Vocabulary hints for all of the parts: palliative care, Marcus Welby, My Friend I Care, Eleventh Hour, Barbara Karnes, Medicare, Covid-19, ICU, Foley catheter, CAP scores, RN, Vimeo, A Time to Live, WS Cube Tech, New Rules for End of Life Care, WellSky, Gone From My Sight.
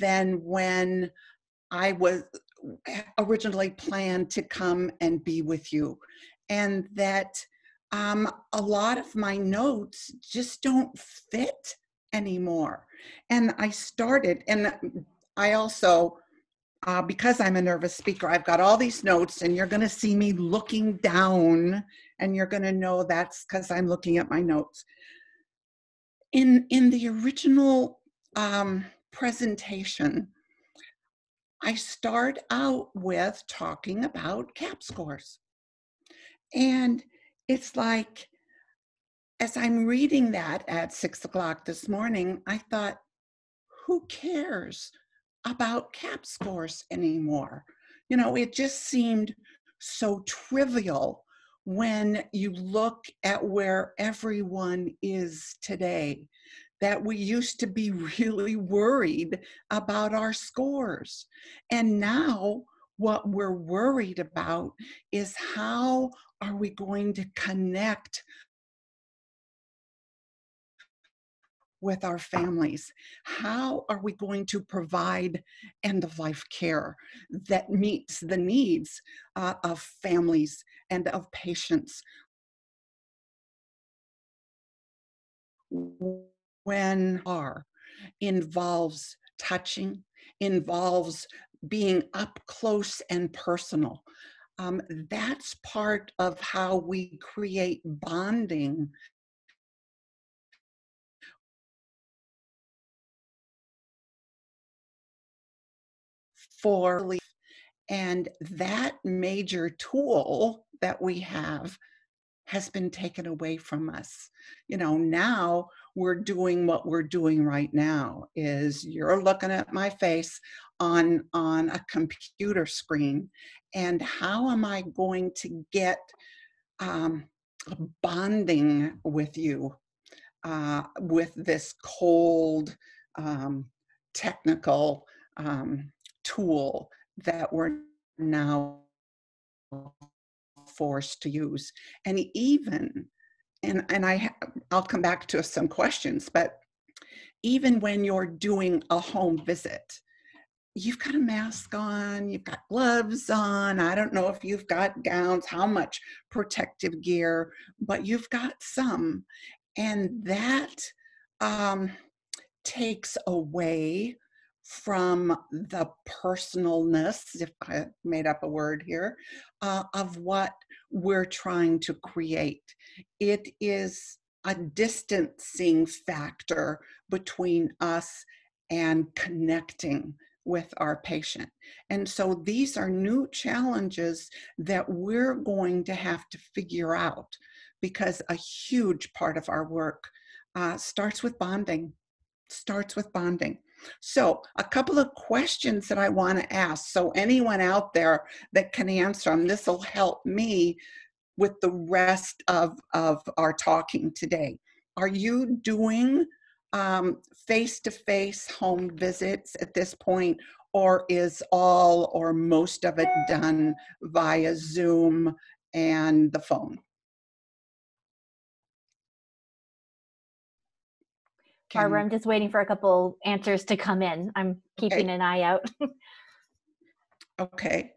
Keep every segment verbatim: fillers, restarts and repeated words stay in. than when I was originally planned to come and be with you. And that um, a lot of my notes just don't fit anymore. And I started, and I also, uh, because I'm a nervous speaker, I've got all these notes, and you're going to see me looking down, and you're going to know that's because I'm looking at my notes. In, in the original um, presentation, I start out with talking about CAP scores. And it's like, as I'm reading that at six o'clock this morning, I thought, who cares about CAP scores anymore? You know, it just seemed so trivial when you look at where everyone is today, that we used to be really worried about our scores. And now what we're worried about is how are we going to connect with our families? How are we going to provide end-of-life care that meets the needs uh, of families and of patients? When R involves touching, involves being up close and personal. Um, that's part of how we create bonding for life. And that major tool that we have has been taken away from us. You know, now we're doing what we're doing right now is you're looking at my face on, on a computer screen, and how am I going to get um, bonding with you uh, with this cold um, technical um, tool that we're now forced to use? And even, and, and I ha I'll come back to some questions, but even when you're doing a home visit, you've got a mask on, you've got gloves on, I don't know if you've got gowns, how much protective gear, but you've got some. And that um, takes away from the personalness, if I made up a word here, uh, of what we're trying to create. It is a distancing factor between us and connecting with our patient. And so these are new challenges that we're going to have to figure out, because a huge part of our work uh, starts with bonding, starts with bonding. So a couple of questions that I want to ask. So anyone out there that can answer them, this will help me with the rest of, of our talking today. Are you doing um, face-to-face home visits at this point, or is all or most of it done via Zoom and the phone? Barbara, I'm just waiting for a couple answers to come in. I'm keeping okay. an eye out. Okay.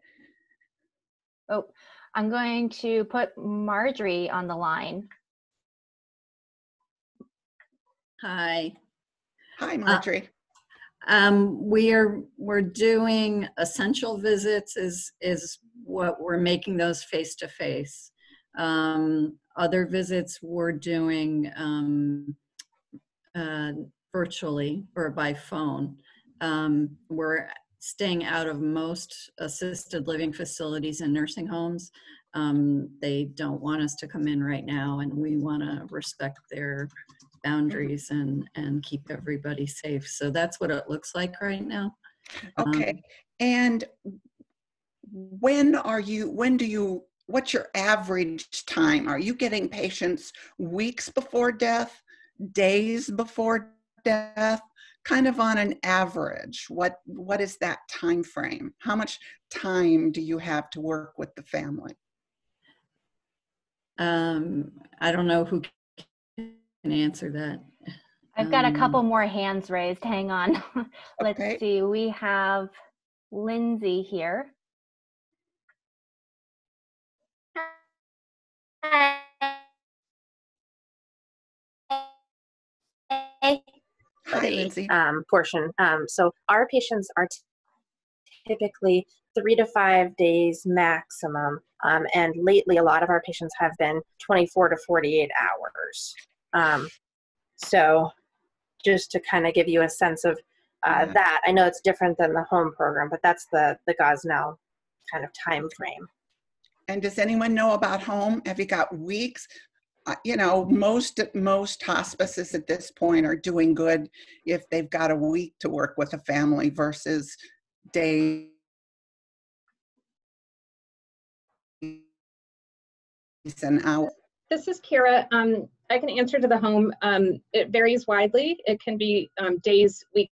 Oh, I'm going to put Marjorie on the line. Hi. Hi, Marjorie. Uh, um, we are we're doing essential visits. Is is what we're making those face to face. Um, other visits we're doing. Um, Uh, virtually or by phone. Um, we're staying out of most assisted living facilities and nursing homes. Um, they don't want us to come in right now, and we want to respect their boundaries and, and keep everybody safe. So that's what it looks like right now. Okay. Um, and when are you, when do you, what's your average time? Are you getting patients weeks before death? Days before death, kind of on an average? What what is that time frame? How much time do you have to work with the family? Um, I don't know who can answer that. I've got a couple more hands raised. Hang on. Let's okay. see. We have Lindsay here. Hi. Hi, Lindsay. Um, portion. Um, so our patients are typically three to five days maximum. Um, and lately, a lot of our patients have been twenty-four to forty-eight hours. Um, so just to kind of give you a sense of uh, mm-hmm. that, I know it's different than the home program, but that's the, the Gosnell kind of time frame. And does anyone know about home? Have you got weeks? Uh, you know, most most hospices at this point are doing good if they've got a week to work with a family versus days. An hour. This is Kira. Um, I can answer to the home. Um, it varies widely. It can be um, days, weeks,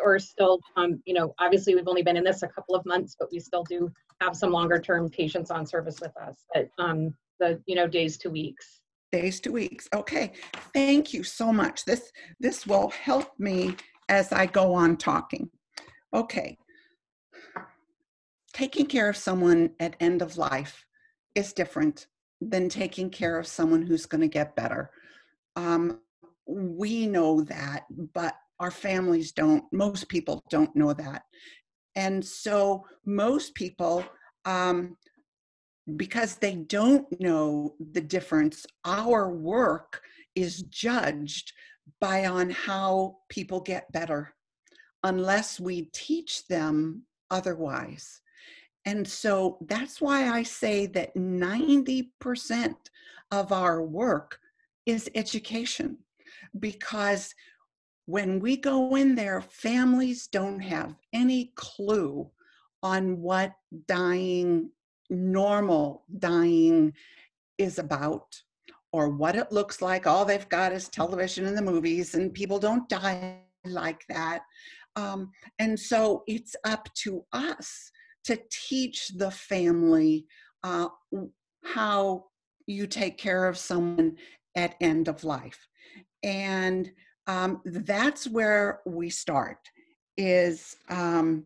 or still, um, you know, obviously we've only been in this a couple of months, but we still do have some longer term patients on service with us. But um, the, you know, days to weeks. Days to weeks. Okay. Thank you so much. This, this will help me as I go on talking. Okay. Taking care of someone at end of life is different than taking care of someone who's going to get better. Um, we know that, but our families don't, most people don't know that. And so most people, um, because they don't know the difference, our work is judged by on how people get better, unless we teach them otherwise. And so that's why I say that ninety percent of our work is education, because when we go in there, families don't have any clue on what dying, normal dying is about or what it looks like. All they've got is television and the movies, and people don't die like that. Um, and so it's up to us to teach the family uh, how you take care of someone at end of life. And um, that's where we start, is um,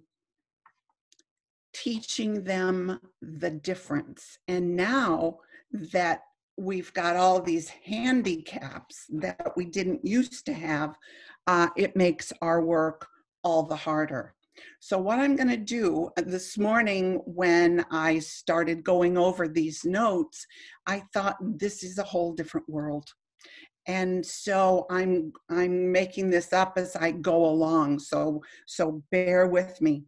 teaching them the difference. And now that we've got all these handicaps that we didn't used to have, uh, it makes our work all the harder. So what I'm going to do this morning, when I started going over these notes, I thought this is a whole different world. And so I'm, I'm making this up as I go along. So, so bear with me.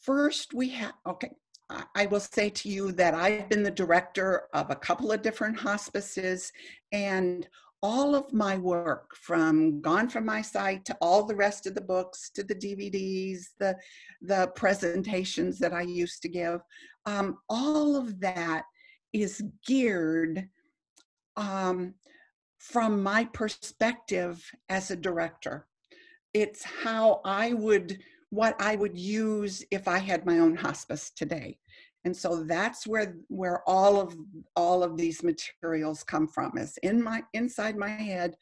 First we have, okay, I, I will say to you that I've been the director of a couple of different hospices, and all of my work, from Gone From My Sight to all the rest of the books, to the D V Ds, the, the presentations that I used to give, um, all of that is geared um, from my perspective as a director. It's how I would, what I would use if I had my own hospice today. And so that's where where all of all of these materials come from, is in my inside my head,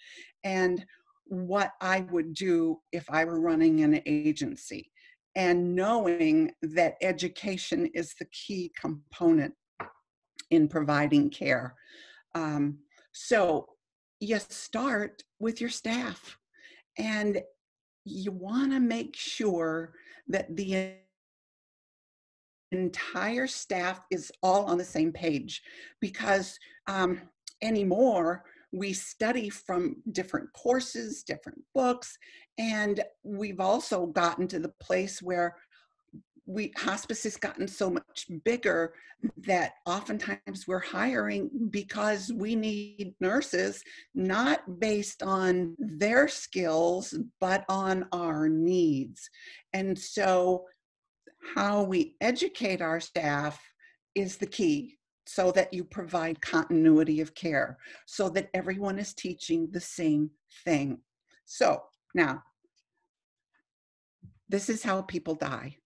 and what I would do if I were running an agency, and knowing that education is the key component in providing care. Um, so you start with your staff, and you want to make sure that the entire staff is all on the same page, because um, anymore we study from different courses, different books, and we've also gotten to the place where we hospice has gotten so much bigger that oftentimes we're hiring because we need nurses, not based on their skills but on our needs. And so how we educate our staff is the key, so that you provide continuity of care, so that everyone is teaching the same thing. So now, this is how people die.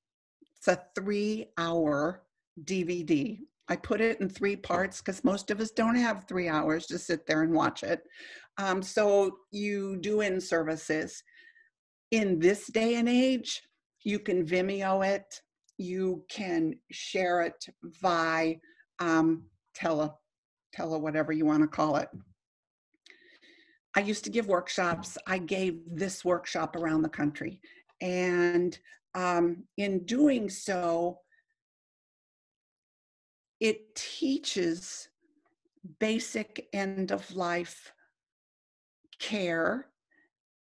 It's a three hour D V D. I put it in three parts because most of us don't have three hours to sit there and watch it. Um, so you do in-services. In this day and age, you can Vimeo it, you can share it via um, tele, tele, whatever you want to call it. I used to give workshops. I gave this workshop around the country. And um, in doing so, it teaches basic end-of-life care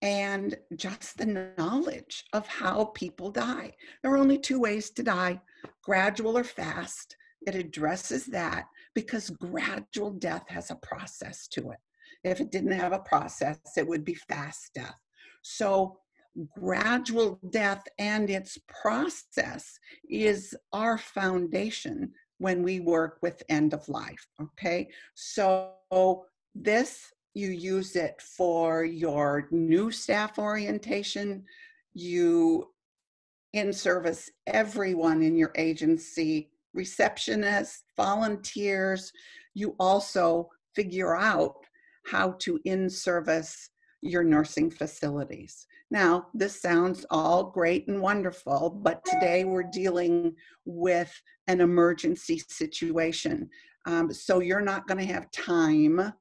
and just the knowledge of how people die. There are only two ways to die, gradual or fast. It addresses that because gradual death has a process to it. If it didn't have a process, it would be fast death. So gradual death and its process is our foundation when we work with end of life, okay? So this, you use it for your new staff orientation. You in-service everyone in your agency, receptionists, volunteers. You also figure out how to in-service your nursing facilities. Now, this sounds all great and wonderful, but today we're dealing with an emergency situation. Um, so you're not going to have time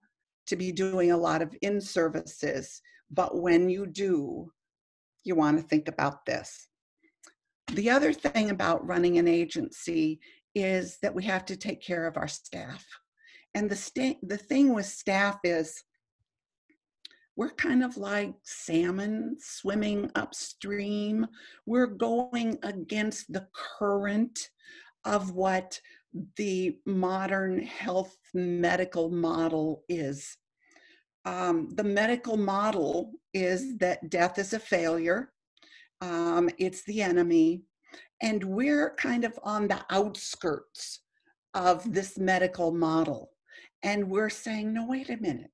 to be doing a lot of in-services, but when you do, you want to think about this. The other thing about running an agency is that we have to take care of our staff. And the, st the thing with staff is, we're kind of like salmon swimming upstream. We're going against the current of what the modern health medical model is. Um, the medical model is that death is a failure. Um, it's the enemy. And we're kind of on the outskirts of this medical model. And we're saying, no, wait a minute.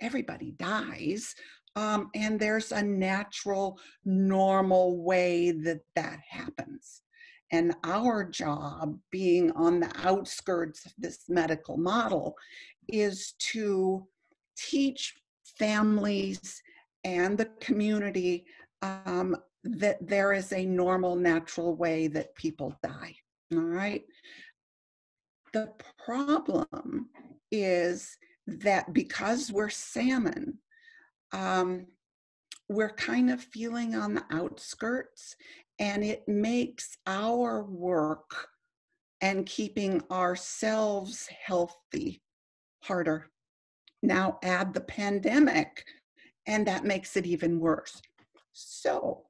Everybody dies, um, and there's a natural, normal way that that happens. And our job, being on the outskirts of this medical model, is to teach families and the community um, that there is a normal, natural way that people die, all right? The problem is that because we're salmon, um, we're kind of feeling on the outskirts, and it makes our work and keeping ourselves healthy harder. Now add the pandemic, and that makes it even worse. So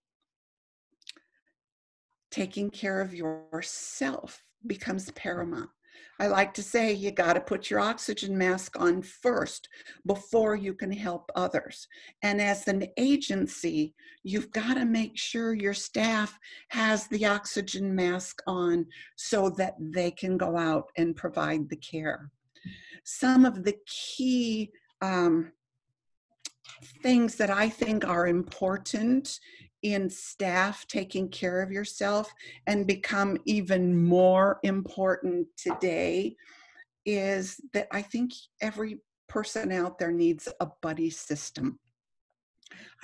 taking care of yourself becomes paramount. I like to say you got to put your oxygen mask on first before you can help others. And as an agency, you've got to make sure your staff has the oxygen mask on so that they can go out and provide the care. Some of the key um, things that I think are important in staff taking care of yourself and become even more important today is that I think every person out there needs a buddy system.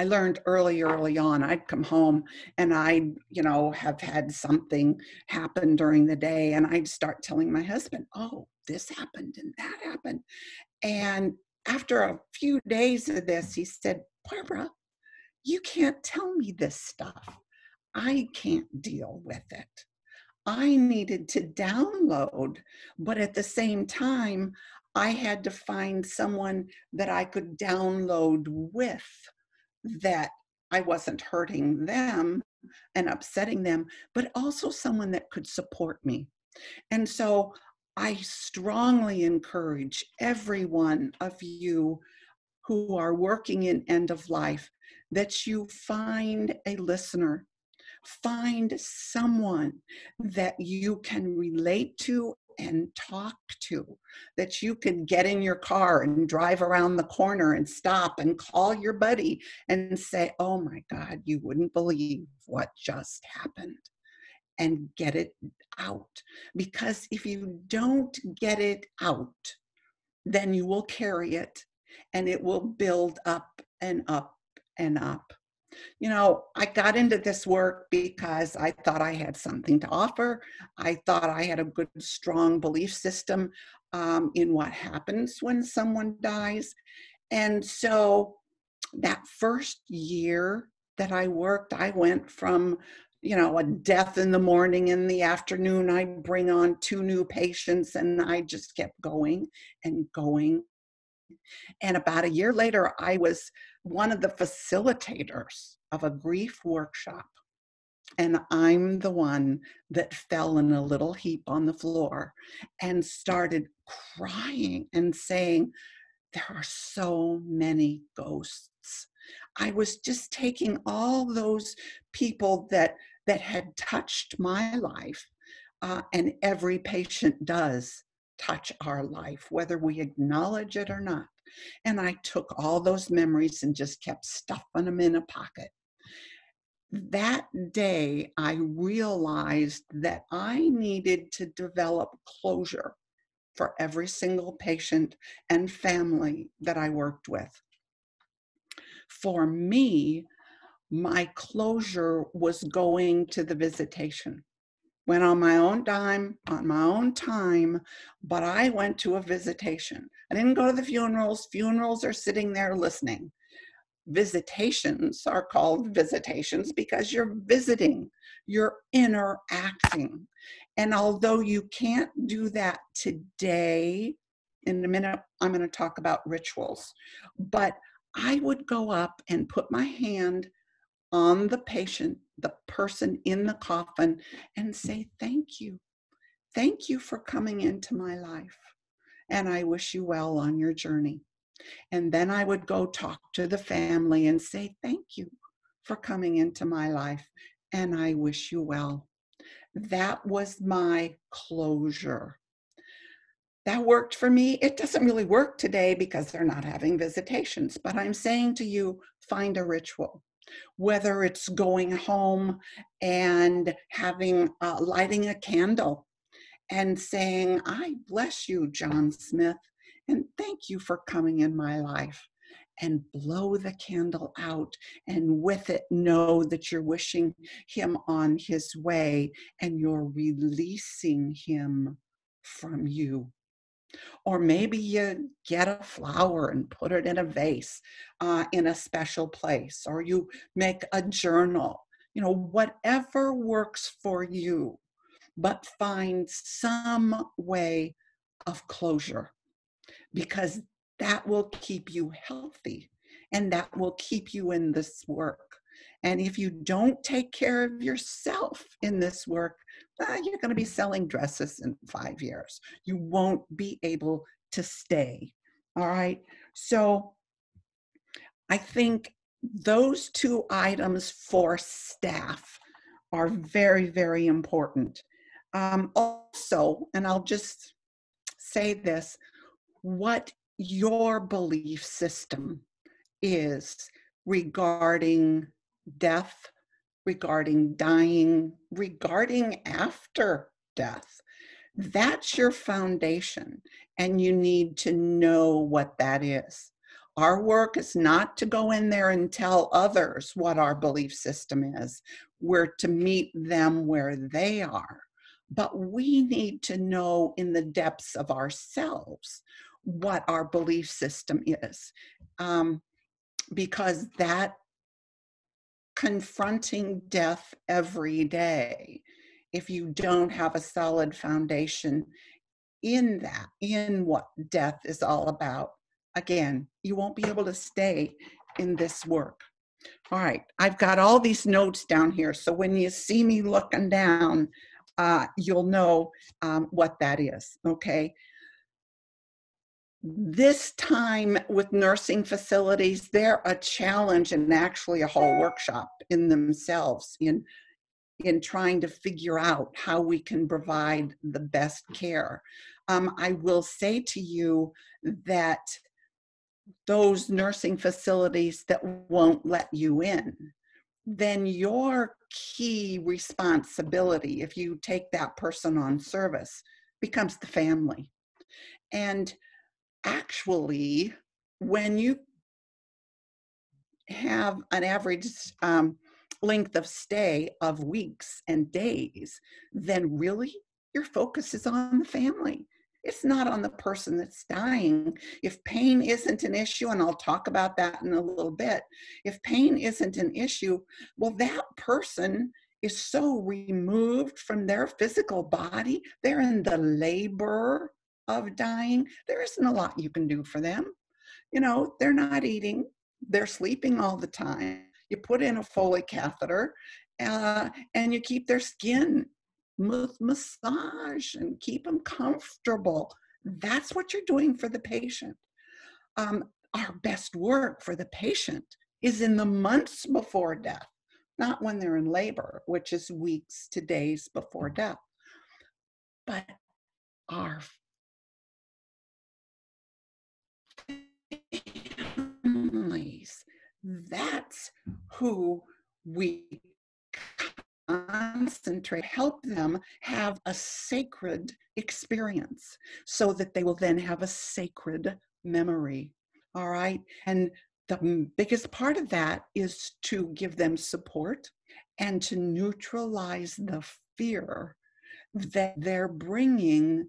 I learned early, early on, I'd come home and I'd, you know, have had something happen during the day, and I'd start telling my husband, oh, this happened and that happened. And after a few days of this, he said, Barbara, you can't tell me this stuff. I can't deal with it. I needed to download, but at the same time, I had to find someone that I could download with, that I wasn't hurting them and upsetting them, but also someone that could support me. And so I strongly encourage every one of you who are working in end of life that you find a listener, find someone that you can relate to and talk to, that you can get in your car and drive around the corner and stop and call your buddy and say, oh my God, you wouldn't believe what just happened. and get it out. Because if you don't get it out, then you will carry it and it will build up and up and up. You know, I got into this work because I thought I had something to offer. I thought I had a good, strong belief system um, in what happens when someone dies. And so that first year that I worked, I went from, you know, a death in the morning, in the afternoon, I bring on two new patients, and I just kept going and going. And about a year later, I was one of the facilitators of a grief workshop. And I'm the one that fell in a little heap on the floor and started crying and saying, there are so many ghosts. I was just taking all those people that, that had touched my life, uh, and every patient does touch our life, whether we acknowledge it or not. And I took all those memories and just kept stuffing them in a pocket. That day, I realized that I needed to develop closure for every single patient and family that I worked with. For me, my closure was going to the visitation. Went on my own dime, on my own time, but I went to a visitation. I didn't go to the funerals. Funerals are sitting there listening. Visitations are called visitations because you're visiting, you're interacting. And although you can't do that today, in a minute, I'm going to talk about rituals, but I would go up and put my hand on the patient, the person in the coffin, and say, thank you. Thank you for coming into my life. And I wish you well on your journey. And then I would go talk to the family and say, thank you for coming into my life. And I wish you well. That was my closure. That worked for me. It doesn't really work today because they're not having visitations. But I'm saying to you, find a ritual. Whether it's going home and having, uh, lighting a candle and saying, I bless you, John Smith, and thank you for coming in my life. And blow the candle out, and with it, know that you're wishing him on his way and you're releasing him from you. Or maybe you get a flower and put it in a vase uh, in a special place, or you make a journal, you know, whatever works for you, but find some way of closure, because that will keep you healthy and that will keep you in this work. And if you don't take care of yourself in this work, ah, you're going to be selling dresses in five years. You won't be able to stay. All right. So I think those two items for staff are very, very important. Um, also, and I'll just say this, what your belief system is regarding death, regarding dying, regarding after death. That's your foundation, and you need to know what that is. Our work is not to go in there and tell others what our belief system is. We're to meet them where they are. But we need to know in the depths of ourselves what our belief system is, um, because that confronting death every day, if you don't have a solid foundation in that, in what death is all about, again, you won't be able to stay in this work. All right, I've got all these notes down here, so when you see me looking down, uh, you'll know um, what that is, okay? This time with nursing facilities, they're a challenge and actually a whole workshop in themselves in, in trying to figure out how we can provide the best care. Um, I will say to you that those nursing facilities that won't let you in, then your key responsibility, if you take that person on service, becomes the family. And actually, when you have an average um, length of stay of weeks and days, then really your focus is on the family. It's not on the person that's dying. If pain isn't an issue, and I'll talk about that in a little bit, if pain isn't an issue, well, that person is so removed from their physical body. They're in the labor of dying. There isn't a lot you can do for them. You know, they're not eating. They're sleeping all the time. You put in a Foley catheter uh, and you keep their skin with massage and keep them comfortable. That's what you're doing for the patient. Um, our best work for the patient is in the months before death, not when they're in labor, which is weeks to days before death. But our families, that's who we concentrate, help them have a sacred experience so that they will then have a sacred memory. All right. And the biggest part of that is to give them support and to neutralize the fear that they're bringing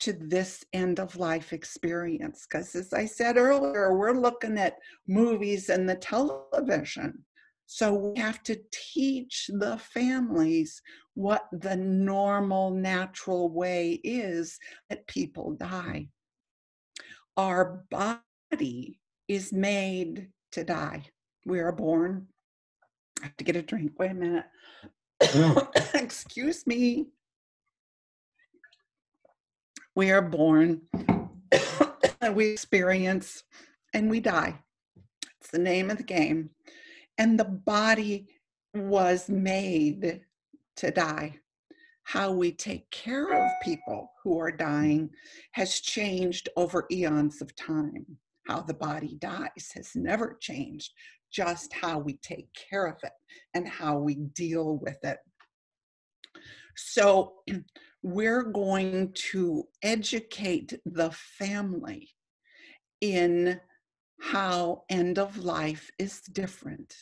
to this end of life experience. Because as I said earlier, we're looking at movies and the television. So we have to teach the families what the normal, natural way is that people die. Our body is made to die. We are born. I have to get a drink. Wait a minute. Excuse me. We are born, we experience, and we die. It's the name of the game. And the body was made to die. How we take care of people who are dying has changed over eons of time. How the body dies has never changed, just how we take care of it and how we deal with it. So we're going to educate the family in how end of life is different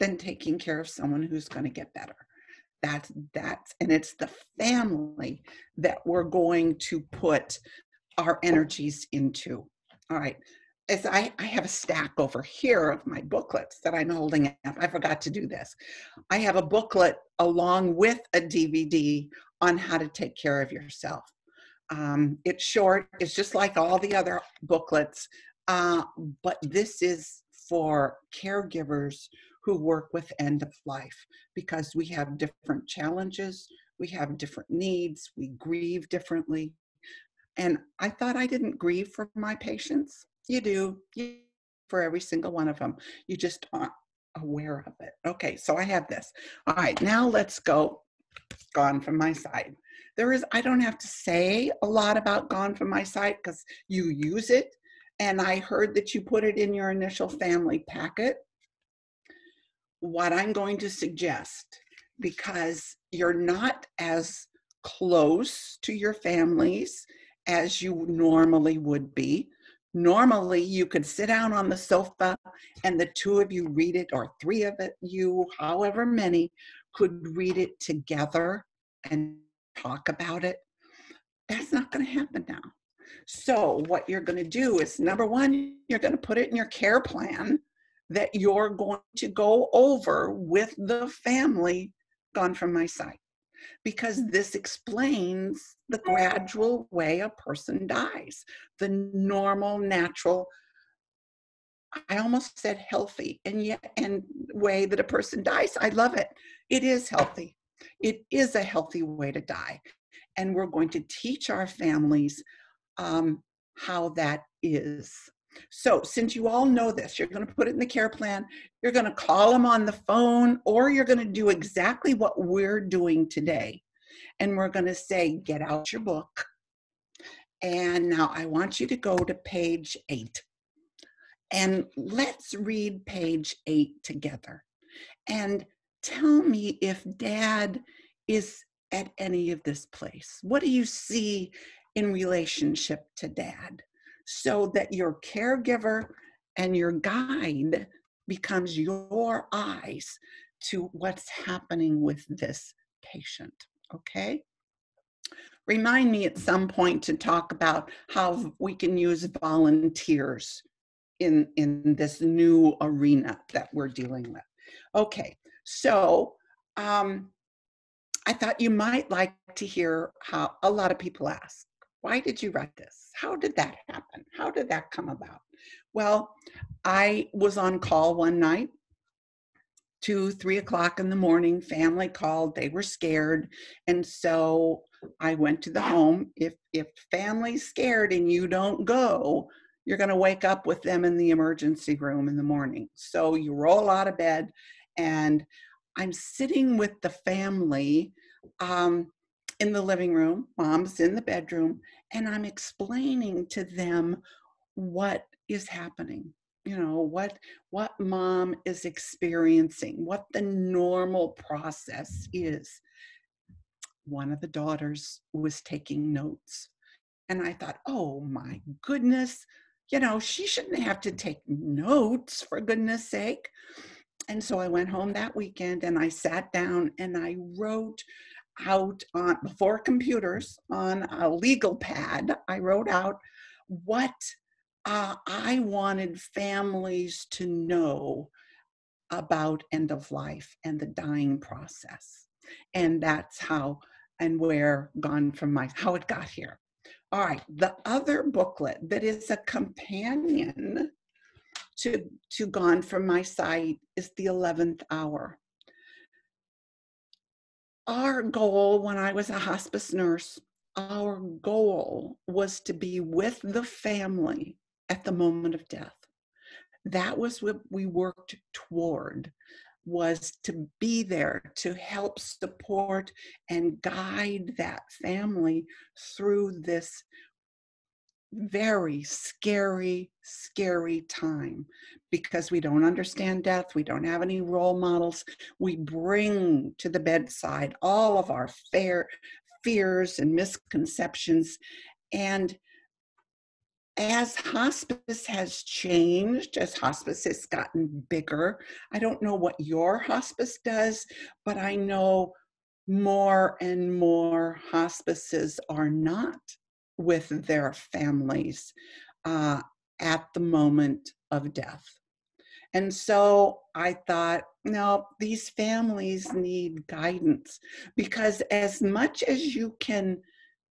than taking care of someone who's going to get better. That's, that's, and it's the family that we're going to put our energies into. All right. As I, I have a stack over here of my booklets that I'm holding up. I forgot to do this. I have a booklet along with a D V D on how to take care of yourself. Um, it's short. It's just like all the other booklets. Uh, but this is for caregivers who work with end of life, because we have different challenges, we have different needs, we grieve differently. And I thought I didn't grieve for my patients. You do, you, for every single one of them. You just aren't aware of it. Okay, so I have this. All right, now let's go Gone From My Sight. There is, I don't have to say a lot about Gone From My Sight because you use it. And I heard that you put it in your initial family packet. What I'm going to suggest, because you're not as close to your families as you normally would be. Normally, you could sit down on the sofa and the two of you read it, or three of it, you, however many, could read it together and talk about it. That's not going to happen now. So what you're going to do is, number one, you're going to put it in your care plan that you're going to go over with the family Gone From My Sight, because this explains the gradual way a person dies, the normal, natural, I almost said healthy, and yet, and way that a person dies. I love it. It is healthy. It is a healthy way to die. And we're going to teach our families um, how that is. So since you all know this, you're going to put it in the care plan, you're going to call them on the phone, or you're going to do exactly what we're doing today. And we're going to say, get out your book. And now I want you to go to page eight. And let's read page eight together. And tell me if Dad is at any of this place. What do you see in relationship to Dad? So that your caregiver and your guide becomes your eyes to what's happening with this patient, okay? Remind me at some point to talk about how we can use volunteers in, in this new arena that we're dealing with. Okay, so um, I thought you might like to hear how a lot of people ask, why did you write this? How did that happen? How did that come about? Well, I was on call one night, two, three o'clock in the morning, family called, they were scared. And so I went to the home. If, if family's scared and you don't go, you're gonna wake up with them in the emergency room in the morning. So you roll out of bed and I'm sitting with the family um, in the living room, mom's in the bedroom, and I'm explaining to them what is happening. You know, what, what mom is experiencing, what the normal process is. One of the daughters was taking notes. And I thought, oh my goodness, you know, she shouldn't have to take notes, for goodness sake. And so I went home that weekend and I sat down and I wrote out on, before computers, on a legal pad, I wrote out what Uh, I wanted families to know about end of life and the dying process. And that's how and where Gone From My, how it got here. All right, the other booklet that is a companion to, to Gone From My Sight is the Eleventh Hour. Our goal when I was a hospice nurse, our goal was to be with the family at the moment of death. That was what we worked toward, was to be there to help support and guide that family through this very scary, scary time, because we don't understand death, we don't have any role models. We bring to the bedside all of our fair fears and misconceptions, and as hospice has changed, as hospice has gotten bigger, I don't know what your hospice does, but I know more and more hospices are not with their families uh, at the moment of death. And so I thought, no, these families need guidance, because as much as you can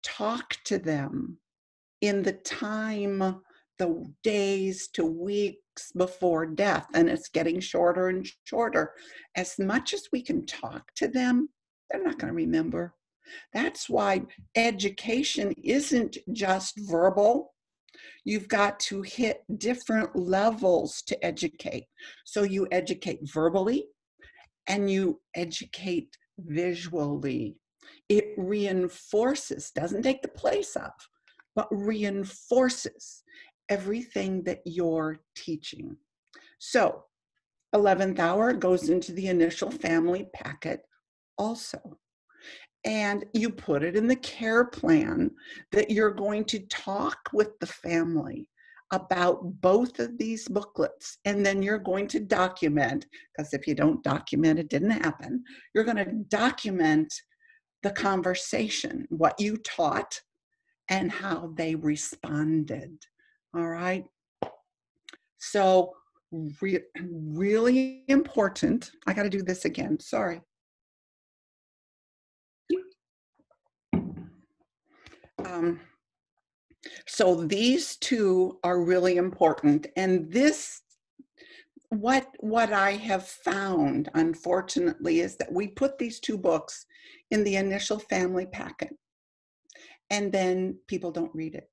talk to them in the time, the days to weeks before death, and it's getting shorter and shorter, as much as we can talk to them, they're not going to remember. That's why education isn't just verbal. You've got to hit different levels to educate. So you educate verbally and you educate visually. It reinforces, doesn't take the place of, but reinforces everything that you're teaching. So eleventh Hour goes into the initial family packet also. And you put it in the care plan that you're going to talk with the family about both of these booklets. And then you're going to document, because if you don't document, it didn't happen. You're going to document the conversation, what you taught and how they responded. All right. So re really important. I got to do this again. Sorry. Um, so these two are really important, and this, what, what I have found, unfortunately, is that we put these two books in the initial family packet, and then people don't read it.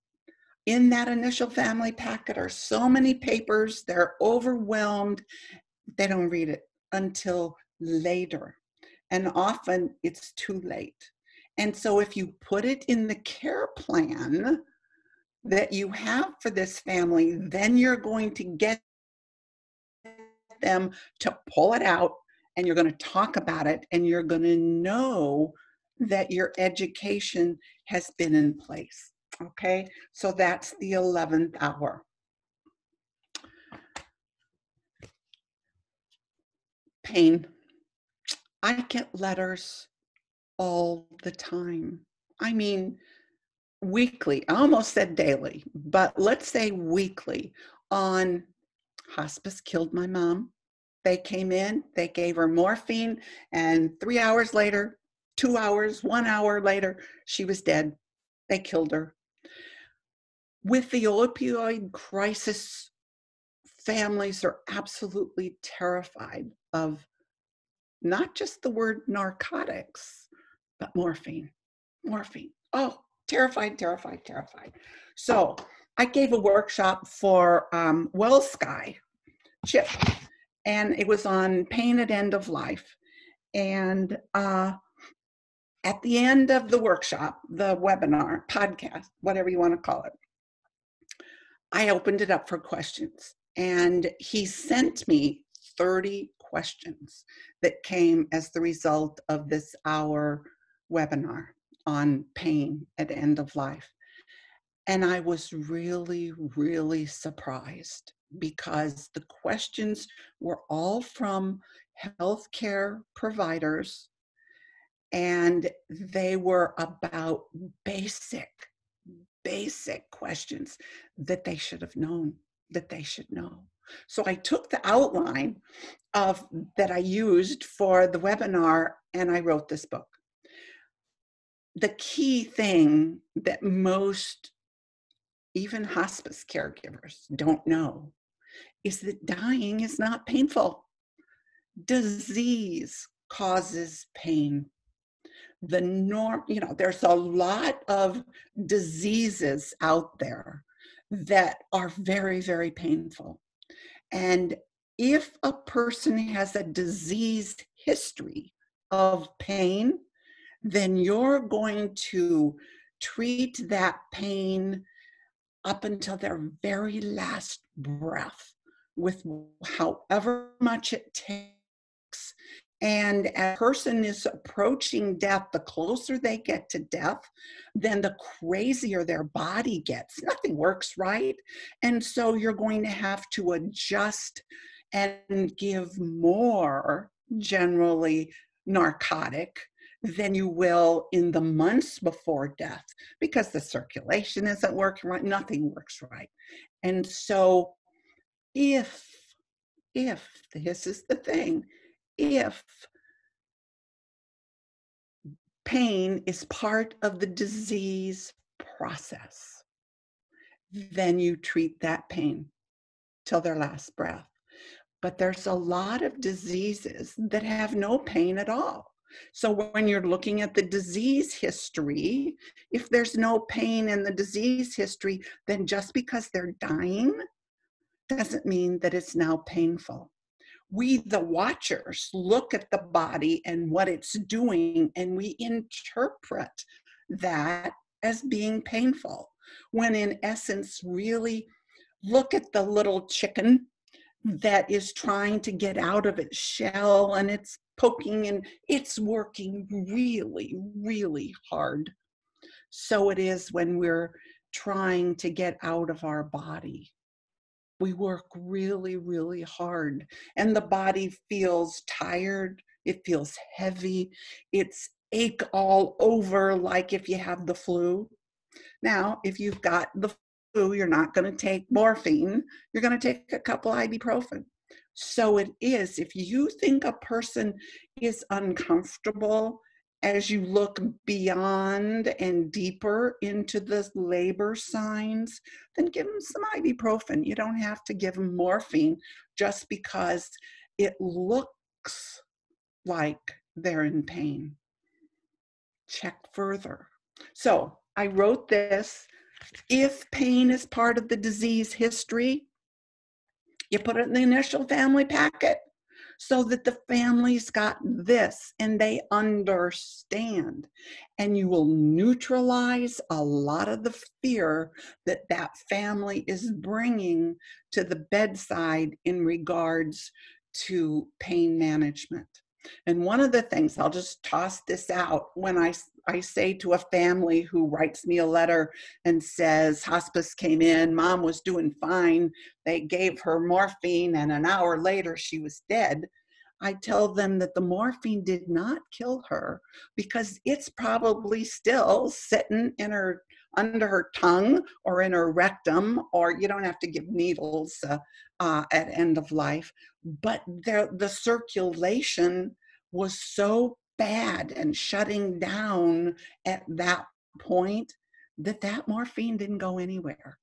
In that initial family packet are so many papers, they're overwhelmed, they don't read it until later, and often it's too late. And so if you put it in the care plan that you have for this family, then you're going to get them to pull it out and you're going to talk about it, and you're going to know that your education has been in place. Okay, so that's the eleventh hour. Pain. I get letters all the time. I mean, weekly, I almost said daily, but let's say weekly, on hospice killed my mom. They came in, they gave her morphine, and three hours later, two hours, one hour later, she was dead. They killed her. With the opioid crisis, families are absolutely terrified of not just the word narcotics, but morphine, morphine. Oh, terrified, terrified, terrified. So I gave a workshop for um, WellSky, Chip, and it was on pain at end of life. And uh, at the end of the workshop, the webinar, podcast, whatever you want to call it, I opened it up for questions. And he sent me thirty questions that came as the result of this hour webinar on pain at end of life. And I was really, really surprised, because the questions were all from healthcare providers, and they were about basic, basic questions that they should have known, that they should know. So I took the outline of that I used for the webinar, and I wrote this book. The key thing that most, even hospice caregivers, don't know is that dying is not painful. Disease causes pain. The norm, you know, there's a lot of diseases out there that are very, very painful. And if a person has a disease history of pain, then you're going to treat that pain up until their very last breath with however much it takes. And a person is approaching death, the closer they get to death, then the crazier their body gets. Nothing works right. And so you're going to have to adjust and give more, generally, narcotic than you will in the months before death, because the circulation isn't working right, nothing works right. And so if, if, this is the thing, if pain is part of the disease process, then you treat that pain till their last breath. But there's a lot of diseases that have no pain at all. So when you're looking at the disease history, if there's no pain in the disease history, then just because they're dying doesn't mean that it's now painful. We, the watchers, look at the body and what it's doing, and we interpret that as being painful, when in essence, really look at the little chicken that is trying to get out of its shell, and it's poking, and it's working really, really hard. So it is when we're trying to get out of our body. We work really, really hard, and the body feels tired. It feels heavy. It's ache all over, like if you have the flu. Now, if you've got the flu, you're not going to take morphine. You're going to take a couple ibuprofen. So it is, if you think a person is uncomfortable, as you look beyond and deeper into the labor signs, then give them some ibuprofen. You don't have to give them morphine just because it looks like they're in pain. Check further. So I wrote this. If pain is part of the disease history, you put it in the initial family packet, so that the family's got this and they understand. And you will neutralize a lot of the fear that that family is bringing to the bedside in regards to pain management. And one of the things, I'll just toss this out, when I, I say to a family who writes me a letter and says, hospice came in, mom was doing fine, they gave her morphine, and an hour later she was dead, I tell them that the morphine did not kill her because it's probably still sitting in her, under her tongue or in her rectum, or you don't have to give needles uh, uh, at end of life. But the, the circulation was so bad and shutting down at that point that that morphine didn't go anywhere.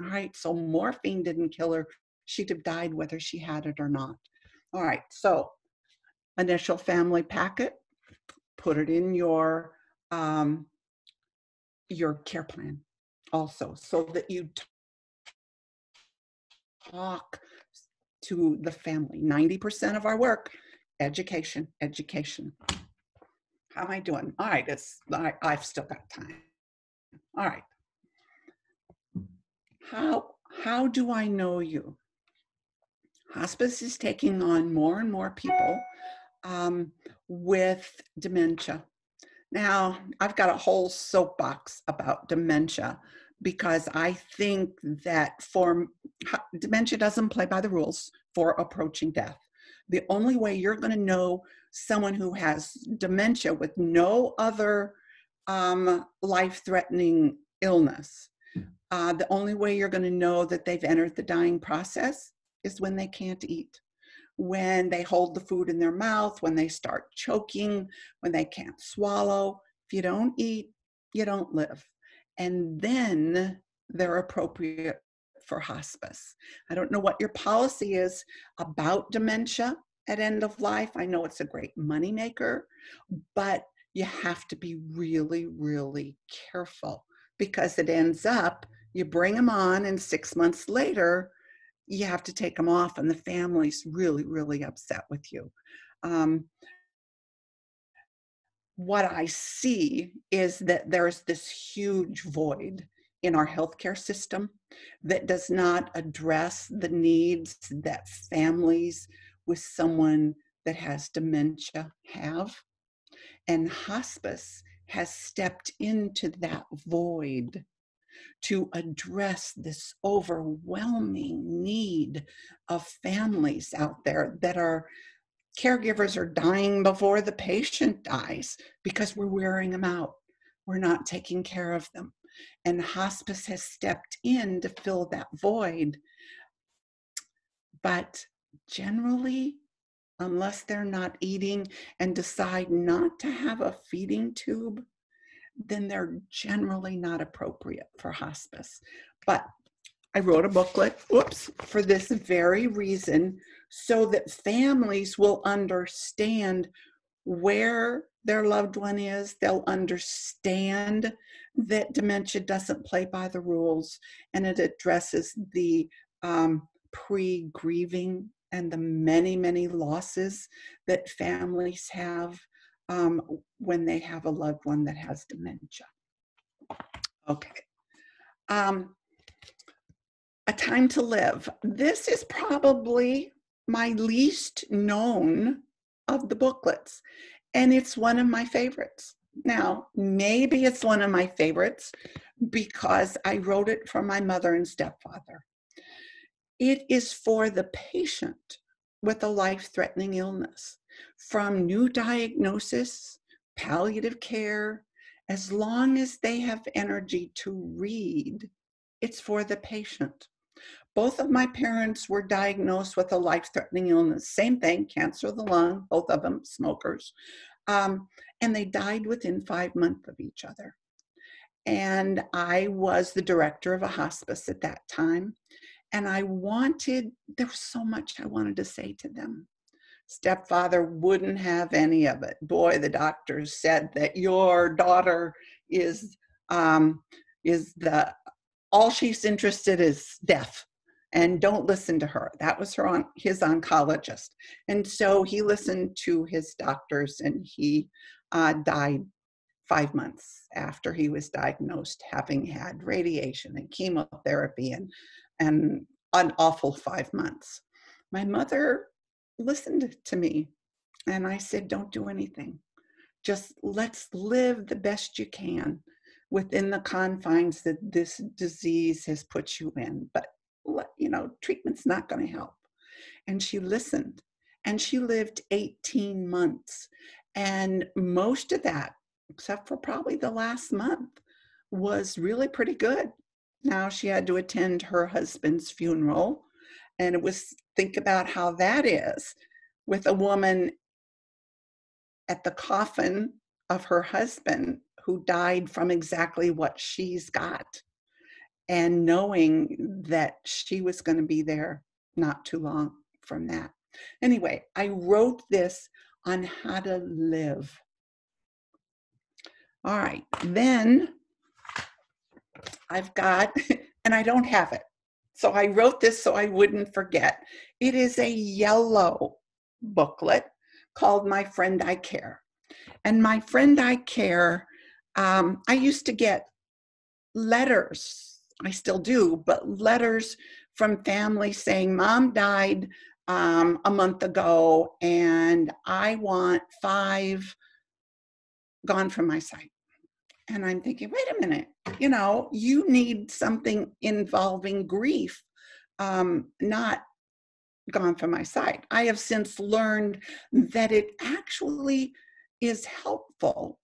All right, so morphine didn't kill her. She'd have died whether she had it or not. All right, so initial family packet, put it in your um, your care plan also, so that you talk to the family. ninety percent of our work, education, education. How am I doing? All right, it's, I, I've still got time. All right. How, how do I know you? Hospice is taking on more and more people um, with dementia. Now, I've got a whole soapbox about dementia because I think that for dementia doesn't play by the rules for approaching death. The only way you're going to know someone who has dementia with no other um, life-threatening illness, uh, the only way you're going to know that they've entered the dying process is when they can't eat, when they hold the food in their mouth, when they start choking, when they can't swallow. If you don't eat, you don't live. And then they're appropriate for hospice. I don't know what your policy is about dementia at end of life. I know it's a great moneymaker, but you have to be really, really careful because it ends up, you bring them on and six months later, you have to take them off and the family's really, really upset with you. Um, what I see is that there's this huge void in our healthcare system that does not address the needs that families with someone that has dementia have. And hospice has stepped into that void to address this overwhelming need of families out there that are caregivers are dying before the patient dies because we're wearing them out. We're not taking care of them. And hospice has stepped in to fill that void. But generally, unless they're not eating and decide not to have a feeding tube, then they're generally not appropriate for hospice. But I wrote a booklet, whoops, for this very reason, so that families will understand where their loved one is. They'll understand that dementia doesn't play by the rules, and it addresses the um, pre-grieving and the many, many losses that families have Um, when they have a loved one that has dementia. Okay. Um, A Time to Live. This is probably my least known of the booklets, and it's one of my favorites. Now, maybe it's one of my favorites because I wrote it for my mother and stepfather. It is for the patient with a life-threatening illness. From new diagnosis, palliative care, as long as they have energy to read, it's for the patient. Both of my parents were diagnosed with a life-threatening illness. Same thing, cancer of the lung, both of them smokers. Um, and they died within five months of each other. And I was the director of a hospice at that time. And I wanted, there was so much I wanted to say to them. Stepfather wouldn't have any of it. Boy, the doctors said that your daughter is, um, is the, all she's interested is death, and don't listen to her. That was her on, his oncologist. And so he listened to his doctors, and he uh, died five months after he was diagnosed, having had radiation and chemotherapy and, and an awful five months. My mother listened to me And I said, don't do anything. Just let's live the best you can within the confines that this disease has put you in. But, you know, treatment's not going to help. And she listened. And she lived eighteen months. And most of that, except for probably the last month, was really pretty good. Now she had to attend her husband's funeral. And it was, think about how that is, with a woman at the coffin of her husband who died from exactly what she's got, and knowing that she was going to be there not too long from that. Anyway, I wrote this on how to live. All right, then I've got, and I don't have it, so I wrote this so I wouldn't forget. It is a yellow booklet called My Friend I Care. And My Friend I Care, um, I used to get letters, I still do, but letters from families saying, Mom died um, a month ago and I want five Gone From My Sight. And I'm thinking, wait a minute, you know, you need something involving grief, um, not Gone From My Sight. I have since learned that it actually is helpful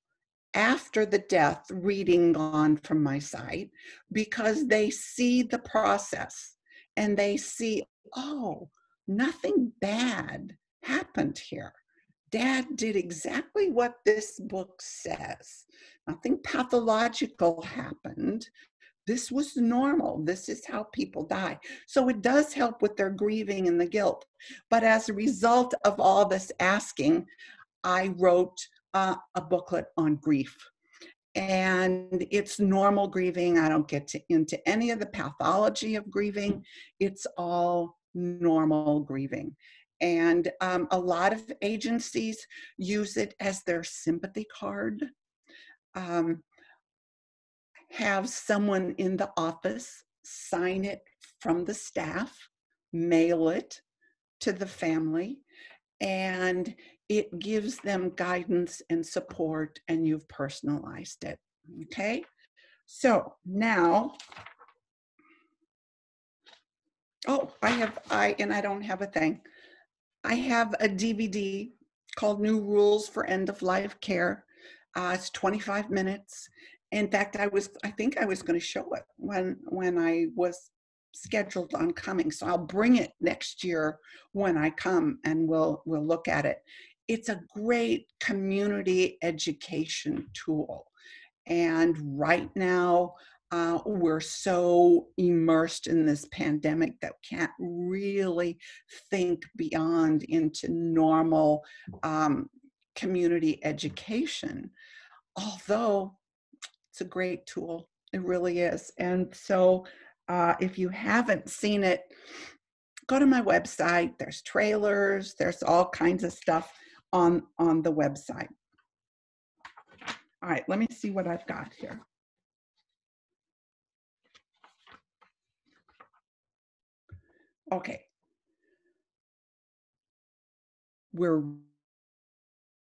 after the death reading Gone From My Sight, because they see the process and they see, oh, nothing bad happened here. Dad did exactly what this book says. Nothing pathological happened. This was normal. This is how people die. So it does help with their grieving and the guilt. But as a result of all this asking, I wrote uh, a booklet on grief. And it's normal grieving. I don't get to, into any of the pathology of grieving. It's all normal grieving. And um, a lot of agencies use it as their sympathy card. Um, have someone in the office sign it from the staff, mail it to the family, and it gives them guidance and support, and you've personalized it, okay? So now, oh, I have, I and I don't have a thing. I have a D V D called New Rules for End of Life Care. Uh, it's twenty-five minutes. In fact, I was, I think I was going to show it when, when I was scheduled on coming. So I'll bring it next year when I come and we'll, we'll look at it. It's a great community education tool. And right now, Uh, we're so immersed in this pandemic that we can't really think beyond into normal um, community education, although it's a great tool. It really is. And so uh, if you haven't seen it, go to my website. There's trailers. There's all kinds of stuff on, on the website. All right, let me see what I've got here. Okay, we're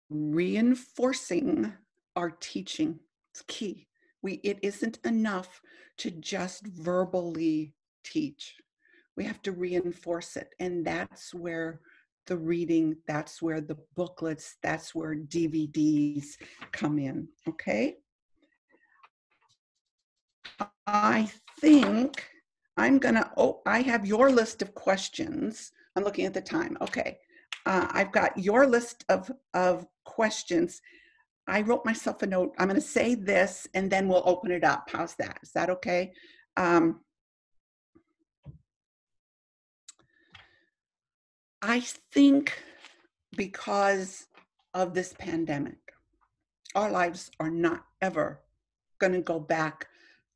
reinforcing our teaching. It's key. We, it isn't enough to just verbally teach. We have to reinforce it. And that's where the reading, that's where the booklets, that's where D V Ds come in, okay? I think... I'm gonna, oh, I have your list of questions. I'm looking at the time, okay. Uh, I've got your list of, of questions. I wrote myself a note. I'm gonna say this and then we'll open it up. How's that? Is that okay? Um, I think because of this pandemic, our lives are not ever gonna go back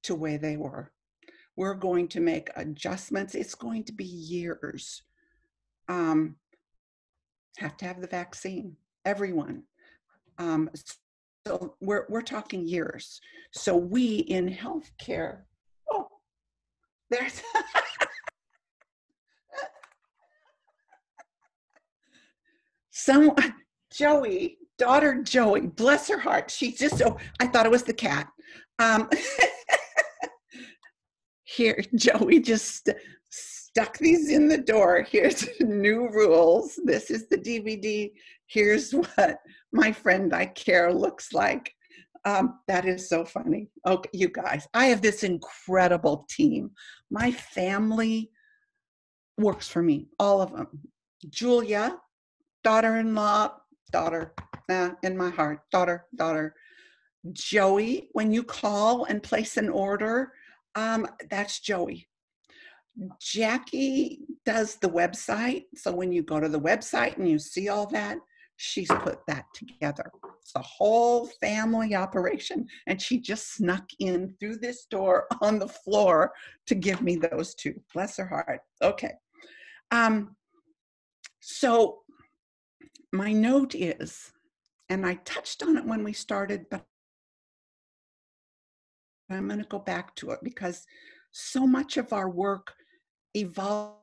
to where they were. We're going to make adjustments. It's going to be years. Um, have to have the vaccine, everyone. Um, so we're, we're talking years. So we in healthcare, oh, there's, some, Joey, daughter Joey, bless her heart. She's just so, I thought it was the cat. Um, here, Joey just stuck these in the door. Here's New Rules. This is the D V D. Here's what My Friend I Care looks like. Um, that is so funny. Okay, you guys, I have this incredible team. My family works for me, all of them. Julia, daughter-in-law, daughter, nah, in my heart, daughter, daughter. Joey, when you call and place an order, um, that's Joey. Jackie does the website. So when you go to the website and you see all that, she's put that together. It's a whole family operation. And she just snuck in through this door on the floor to give me those two. Bless her heart. Okay. Um, so my note is, and I touched on it when we started, but I'm going to go back to it because so much of our work evolves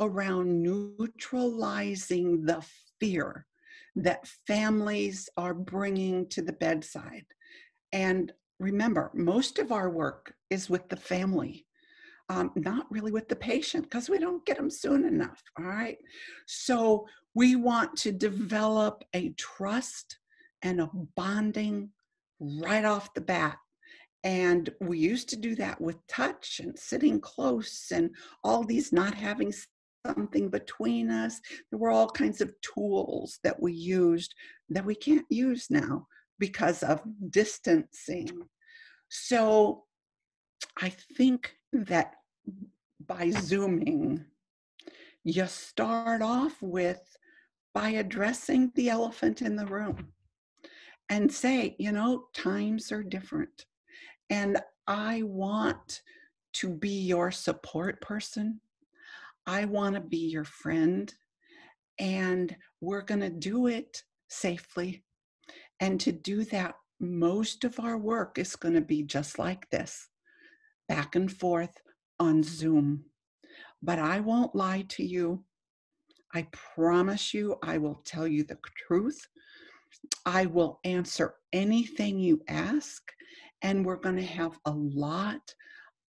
around neutralizing the fear that families are bringing to the bedside. And remember, most of our work is with the family, um, not really with the patient, because we don't get them soon enough, all right? So we want to develop a trust and a bonding right off the bat. And we used to do that with touch and sitting close and all these not having something between us. There were all kinds of tools that we used that we can't use now because of distancing. So I think that by Zooming, you start off with by addressing the elephant in the room and say, you know, times are different. And I want to be your support person. I want to be your friend. And we're going to do it safely. And to do that, most of our work is going to be just like this, back and forth on Zoom. But I won't lie to you. I promise you, I will tell you the truth. I will answer anything you ask. And we're going to have a lot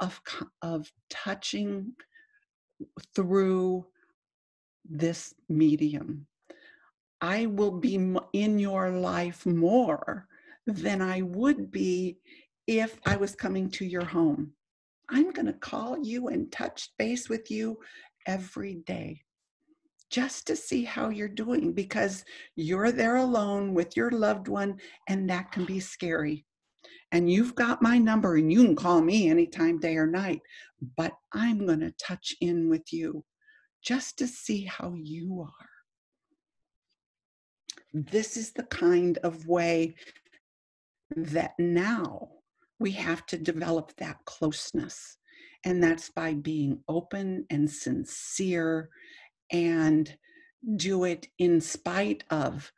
of, of touching through this medium. I will be in your life more than I would be if I was coming to your home. I'm going to call you and touch base with you every day just to see how you're doing, because you're there alone with your loved one, and that can be scary. And you've got my number and you can call me anytime, day or night, but I'm going to touch in with you just to see how you are. This is the kind of way that now we have to develop that closeness. And that's by being open and sincere, and do it in spite of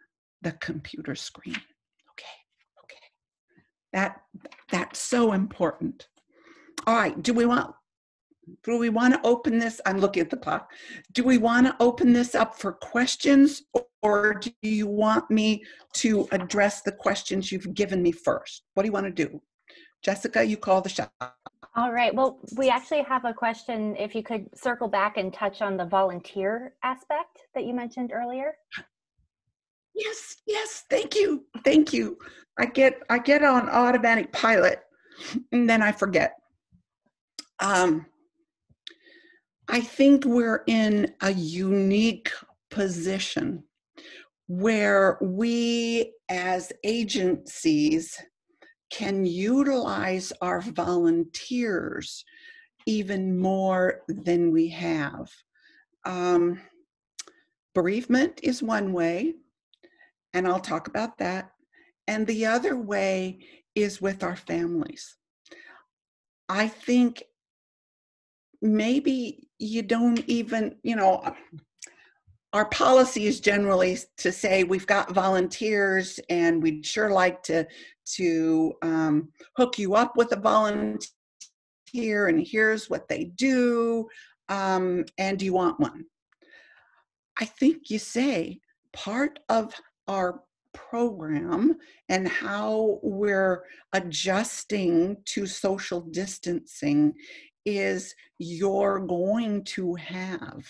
the computer screen. That, that's so important. All right, do we want, do we want to open this? I'm looking at the clock. Do we want to open this up for questions, or do you want me to address the questions you've given me first? What do you want to do? Jessica, you call the shot. All right, well, we actually have a question. If you could circle back and touch on the volunteer aspect that you mentioned earlier. Yes, yes, thank you, thank you. I get I get on automatic pilot and then I forget. Um, I think we're in a unique position where we as agencies can utilize our volunteers even more than we have. Um, bereavement is one way, and I'll talk about that. And the other way is with our families. I think maybe you don't even, you know, our policy is generally to say we've got volunteers and we'd sure like to, to um, hook you up with a volunteer, and here's what they do, um, and do you want one? I think you say, part of our program and how we're adjusting to social distancing is you're going to have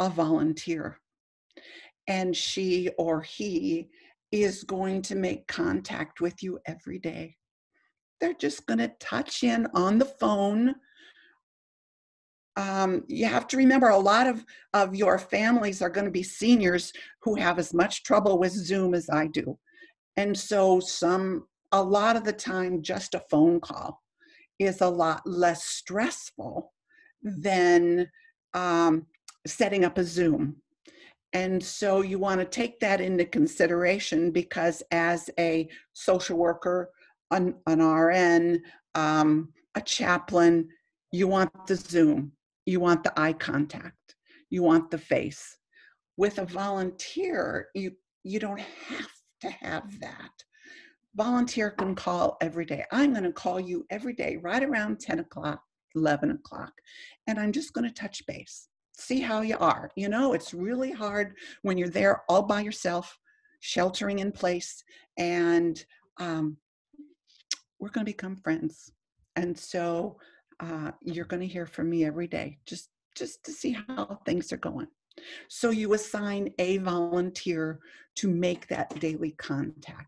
a volunteer, and she or he is going to make contact with you every day. They're just going to touch in on the phone. Um, you have to remember a lot of, of your families are going to be seniors who have as much trouble with Zoom as I do. And so some, a lot of the time, just a phone call is a lot less stressful than um, setting up a Zoom. And so you want to take that into consideration, because as a social worker, an, an R N, um, a chaplain, you want the Zoom. You want the eye contact. You want the face. With a volunteer, you, you don't have to have that. Volunteer can call every day. I'm going to call you every day right around ten o'clock, eleven o'clock, and I'm just going to touch base, see how you are. You know, it's really hard when you're there all by yourself, sheltering in place, and um, we're going to become friends. And so uh, you're going to hear from me every day, just, just to see how things are going. So you assign a volunteer to make that daily contact.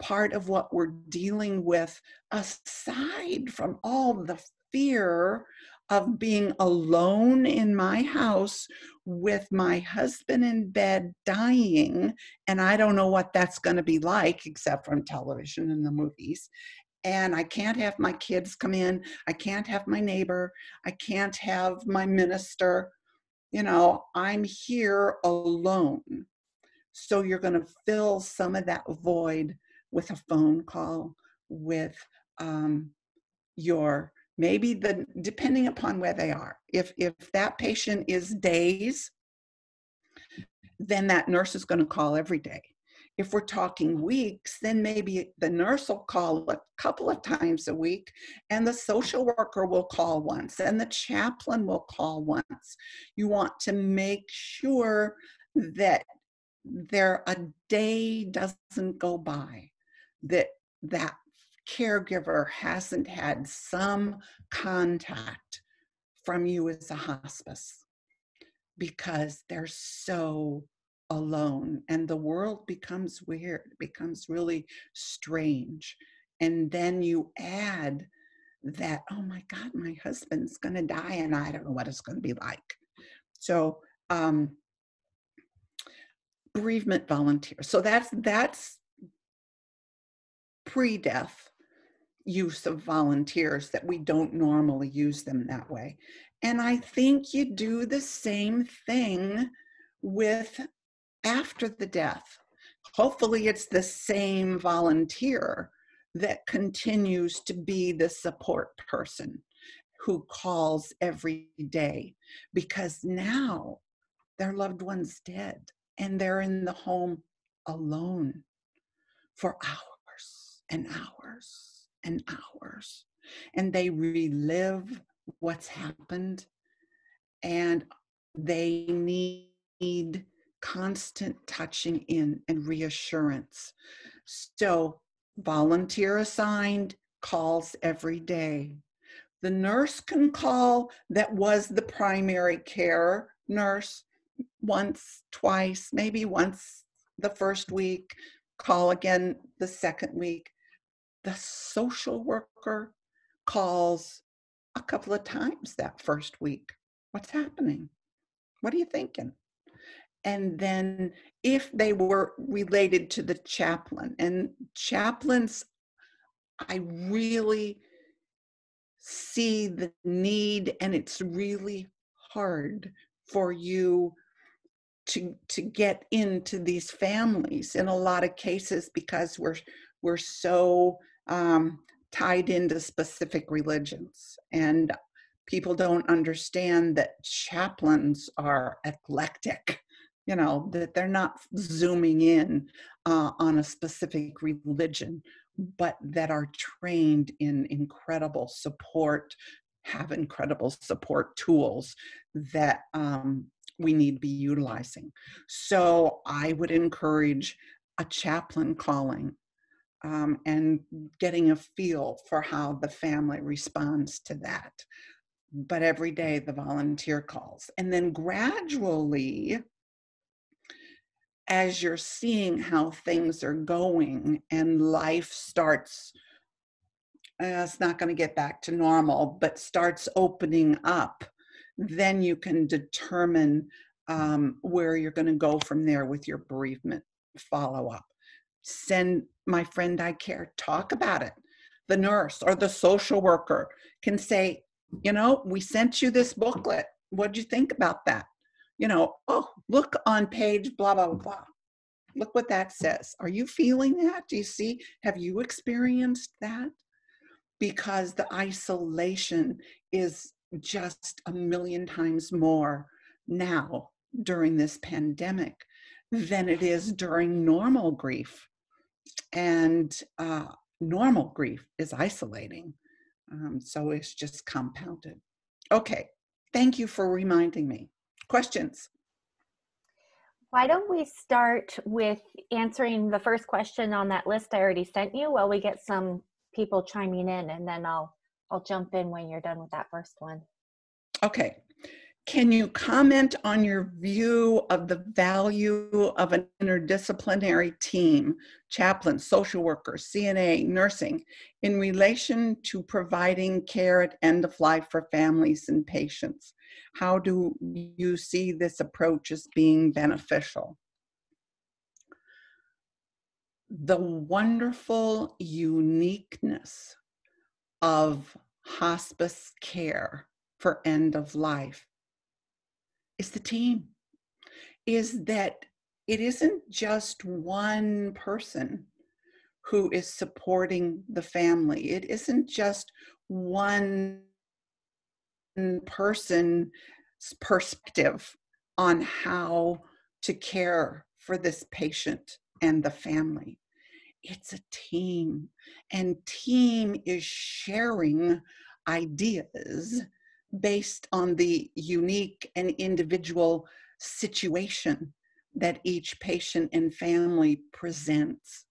Part of what we're dealing with, aside from all the fear of being alone in my house with my husband in bed dying, and I don't know what that's going to be like except from television and the movies, and I can't have my kids come in, I can't have my neighbor, I can't have my minister, you know, I'm here alone. So you're going to fill some of that void with a phone call, with um, your, maybe the, depending upon where they are. If, if that patient is days, then that nurse is gonna call every day. If we're talking weeks, then maybe the nurse will call a couple of times a week, and the social worker will call once, and the chaplain will call once. You want to make sure that there a day doesn't go by that that caregiver hasn't had some contact from you as a hospice, because they're so alone and the world becomes weird, it becomes really strange. And then you add that, oh my God, my husband's going to die and I don't know what it's going to be like. So um, bereavement volunteer. So that's, that's pre-death use of volunteers, that we don't normally use them that way. And I think you do the same thing with after the death. Hopefully it's the same volunteer that continues to be the support person who calls every day, because now their loved one's dead and they're in the home alone for hours and hours and hours, and they relive what's happened, and they need constant touching in and reassurance. So volunteer assigned calls every day. The nurse can call that was the primary care nurse once, twice, maybe once the first week, call again the second week. The social worker calls a couple of times that first week. What's happening? What are you thinking? And then if they were related to the chaplain, and chaplains, I really see the need, and it's really hard for you to, to get into these families in a lot of cases, because we're, we're so um, tied into specific religions, and people don't understand that chaplains are eclectic, you know, that they're not zooming in uh, on a specific religion, but that are trained in incredible support, have incredible support tools that um, we need to be utilizing. So I would encourage a chaplain calling um, and getting a feel for how the family responds to that. But every day the volunteer calls. And then gradually, as you're seeing how things are going and life starts, uh, it's not going to get back to normal, but starts opening up, then you can determine um, where you're going to go from there with your bereavement follow-up. Send My Friend I Care, talk about it. The nurse or the social worker can say, you know, we sent you this booklet. What do you think about that? You know, oh, look on page blah, blah, blah. Look what that says. Are you feeling that? Do you see? Have you experienced that? Because the isolation is just a million times more now during this pandemic than it is during normal grief. And uh, normal grief is isolating. Um, so it's just compounded. Okay, thank you for reminding me. Questions? Why don't we start with answering the first question on that list I already sent you while we get some people chiming in, and then I'll, I'll jump in when you're done with that first one. Okay. Can you comment on your view of the value of an interdisciplinary team, chaplains, social workers, C N A, nursing, in relation to providing care at end of life for families and patients? How do you see this approach as being beneficial? The wonderful uniqueness of hospice care for end of life is the team, is that it isn't just one person who is supporting the family. It isn't just one person's perspective on how to care for this patient and the family. It's a team, and team is sharing ideas based on the unique and individual situation that each patient and family presents.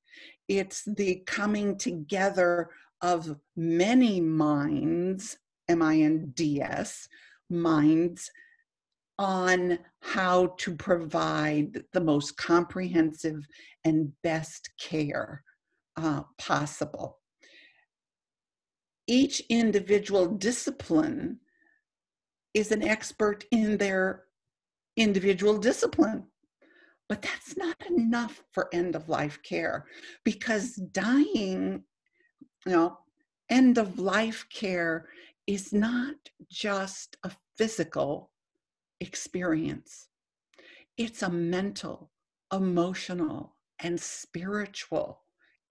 It's the coming together of many minds, M I N D S, minds, on how to provide the most comprehensive and best care uh, possible. Each individual discipline is an expert in their individual discipline. But that's not enough for end-of-life care, because dying, you know, end-of-life care is not just a physical experience. It's a mental, emotional, and spiritual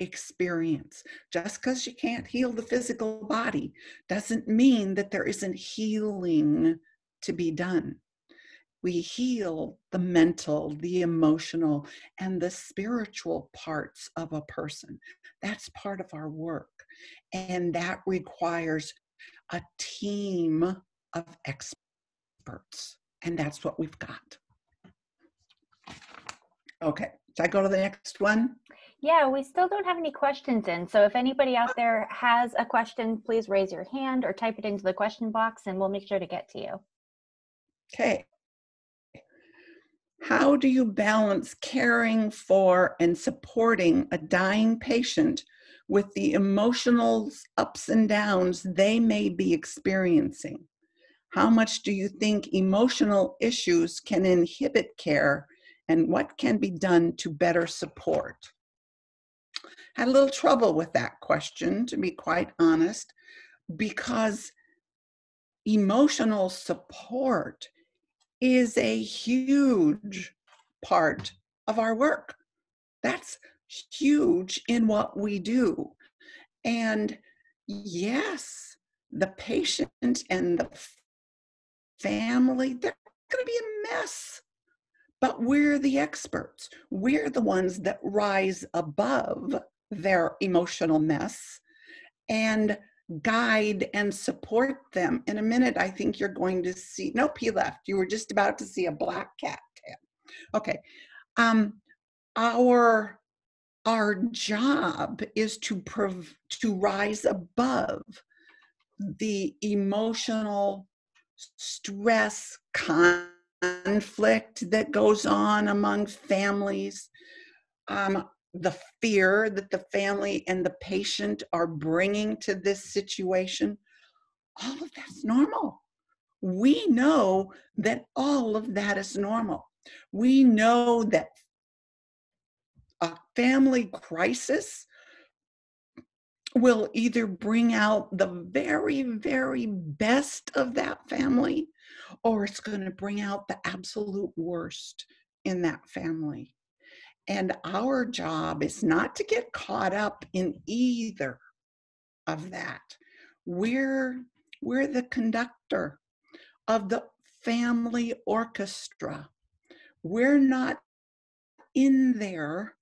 experience. Just because you can't heal the physical body doesn't mean that there isn't healing to be done. We heal the mental, the emotional, and the spiritual parts of a person. That's part of our work. And that requires a team of experts. And that's what we've got. Okay, should I go to the next one? Yeah, we still don't have any questions in. So if anybody out there has a question, please raise your hand or type it into the question box and we'll make sure to get to you. Okay. How do you balance caring for and supporting a dying patient with the emotional ups and downs they may be experiencing? How much do you think emotional issues can inhibit care, and what can be done to better support? Had a little trouble with that question, to be quite honest, because emotional support is a huge part of our work. That's huge in what we do. And yes, the patient and the family, they're going to be a mess. But we're the experts. We're the ones that rise above their emotional mess and guide and support them. In a minute, I think you're going to see, nope, he left. You were just about to see a black cat tail. Okay. Um, our, our job is to prov- to rise above the emotional stress, conflict that goes on among families, um, the fear that the family and the patient are bringing to this situation. All of that's normal. We know that all of that is normal. We know that a family crisis will either bring out the very, very best of that family, or it's going to bring out the absolute worst in that family. And our job is not to get caught up in either of that. We're, we're the conductor of the family orchestra. We're not in there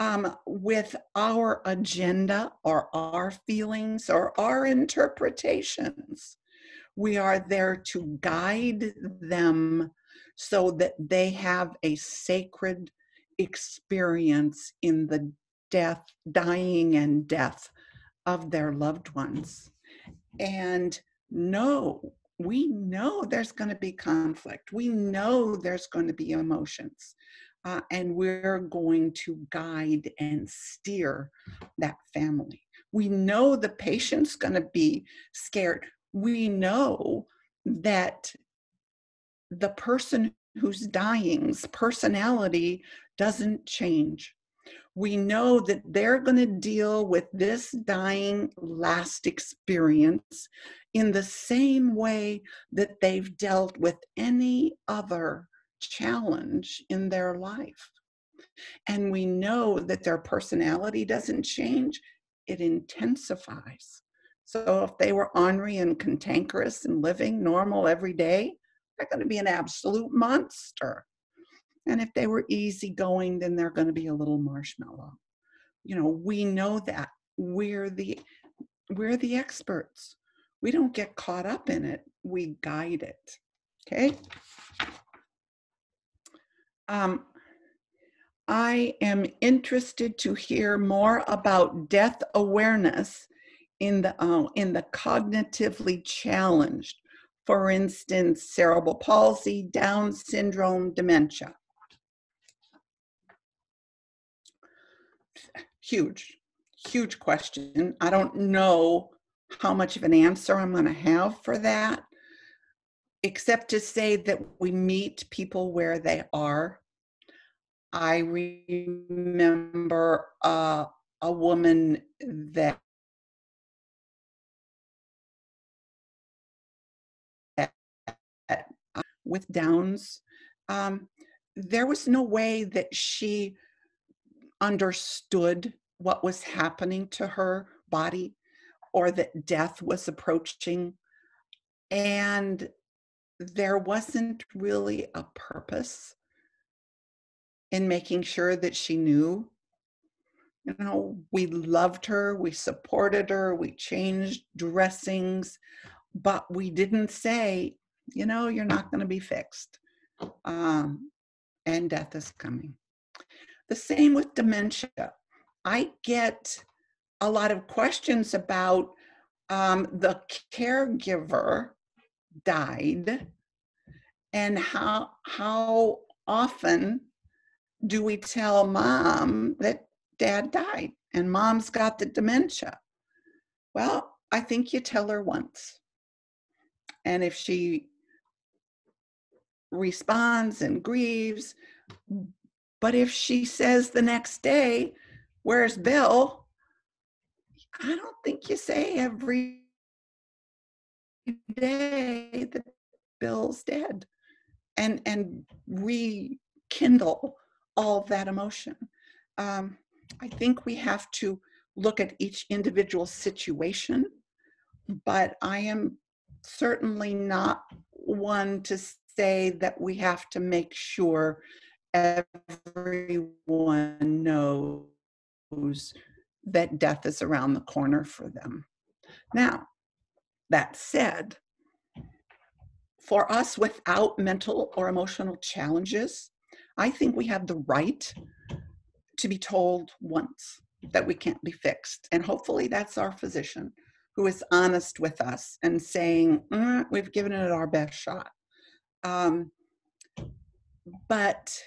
um, with our agenda or our feelings or our interpretations. We are there to guide them so that they have a sacred experience in the death, dying and death of their loved ones. And no, we know there's going to be conflict. We know there's going to be emotions. Uh, and we're going to guide and steer that family. We know the patient's going to be scared. We know that the person who's dying's personality doesn't change. We know that they're going to deal with this dying last experience in the same way that they've dealt with any other challenge in their life. And we know that their personality doesn't change, it intensifies. So if they were ornery and cantankerous and living normal every day, they're going to be an absolute monster. And if they were easygoing, then they're going to be a little marshmallow. You know, we know that. We're the, we're the experts. We don't get caught up in it. We guide it. Okay. Um, I am interested to hear more about death awareness in the, uh, in the cognitively challenged. For instance, cerebral palsy, Down syndrome, dementia. Huge, huge question. I don't know how much of an answer I'm going to have for that, except to say that we meet people where they are. I remember uh, a woman that with Downs, um, there was no way that she understood what was happening to her body or that death was approaching. And there wasn't really a purpose in making sure that she knew. You know, we loved her, we supported her, we changed dressings, but we didn't say, you know, you're not going to be fixed. Um, and death is coming. The same with dementia. I get a lot of questions about um, the caregiver died and how, how often do we tell mom that dad died and mom's got the dementia? Well, I think you tell her once. And if she responds and grieves, but if she says the next day, where's Bill? I don't think you say every day that Bill's dead and, and rekindle all that emotion. Um, I think we have to look at each individual situation, but I am certainly not one to say that we have to make sure everyone knows that death is around the corner for them. Now, that said, for us without mental or emotional challenges, I think we have the right to be told once that we can't be fixed. And hopefully that's our physician who is honest with us and saying, mm, we've given it our best shot. Um, but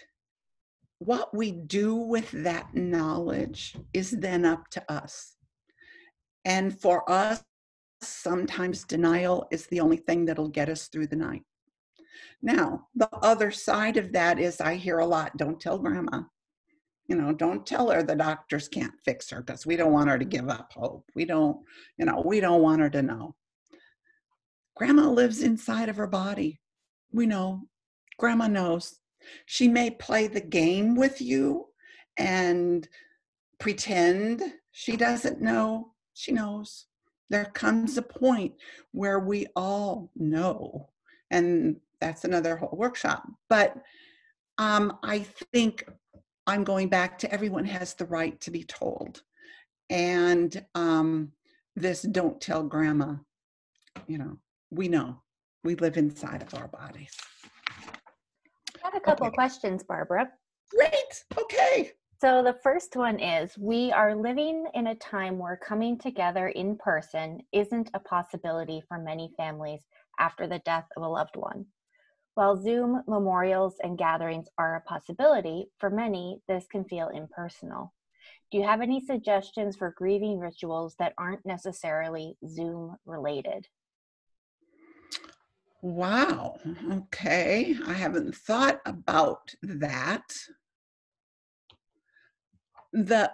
what we do with that knowledge is then up to us. And for us, sometimes denial is the only thing that'll get us through the night. Now, the other side of that is I hear a lot, don't tell grandma. You know, don't tell her the doctors can't fix her because we don't want her to give up hope. We don't, you know, we don't want her to know. Grandma lives inside of her body. We know. Grandma knows. She may play the game with you and pretend she doesn't know. She knows. There comes a point where we all know. And that's another whole workshop. But um, I think I'm going back to everyone has the right to be told. And um, this don't tell grandma, you know, we know. We live inside of our bodies. I have a couple okay. of questions, Barbara. Great, okay. So the first one is, we are living in a time where coming together in person isn't a possibility for many families after the death of a loved one. While Zoom, memorials, and gatherings are a possibility, for many, this can feel impersonal. Do you have any suggestions for grieving rituals that aren't necessarily Zoom related? Wow, okay. I haven't thought about that. The,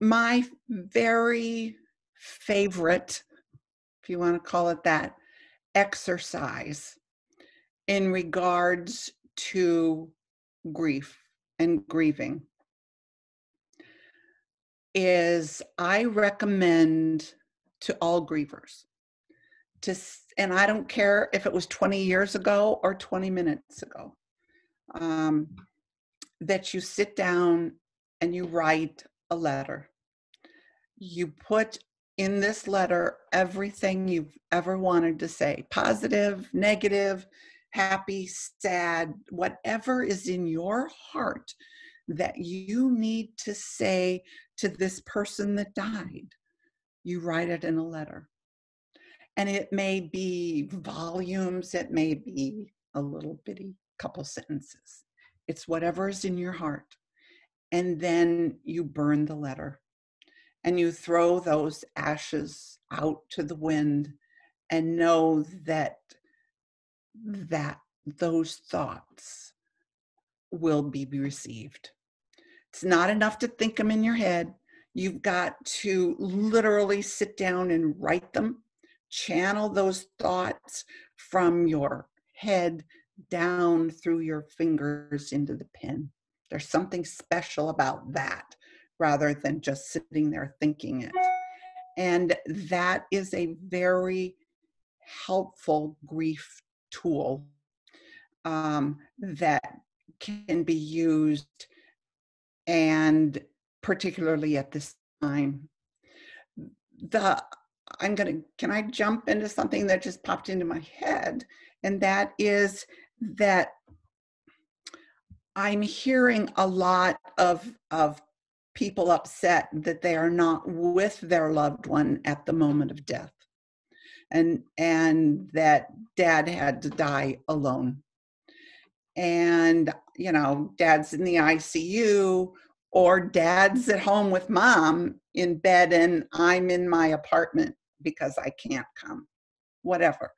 my very favorite, if you want to call it that, exercise in regards to grief and grieving is I recommend to all grievers to, and I don't care if it was twenty years ago or twenty minutes ago, um, that you sit down and you write a letter. You put in this letter everything you've ever wanted to say, positive, negative, happy, sad, whatever is in your heart that you need to say to this person that died. You write it in a letter. And it may be volumes, it may be a little bitty couple sentences. It's whatever is in your heart. And then you burn the letter and you throw those ashes out to the wind and know that that those thoughts will be received. It's not enough to think them in your head. You've got to literally sit down and write them. Channel those thoughts from your head down through your fingers into the pen. There's something special about that rather than just sitting there thinking it. And that is a very helpful grief tool um, that can be used, and particularly at this time. The I'm gonna, can I jump into something that just popped into my head? And that is that I'm hearing a lot of, of people upset that they are not with their loved one at the moment of death, and, and that dad had to die alone. And, you know, dad's in the I C U, or dad's at home with mom in bed and I'm in my apartment because I can't come, whatever.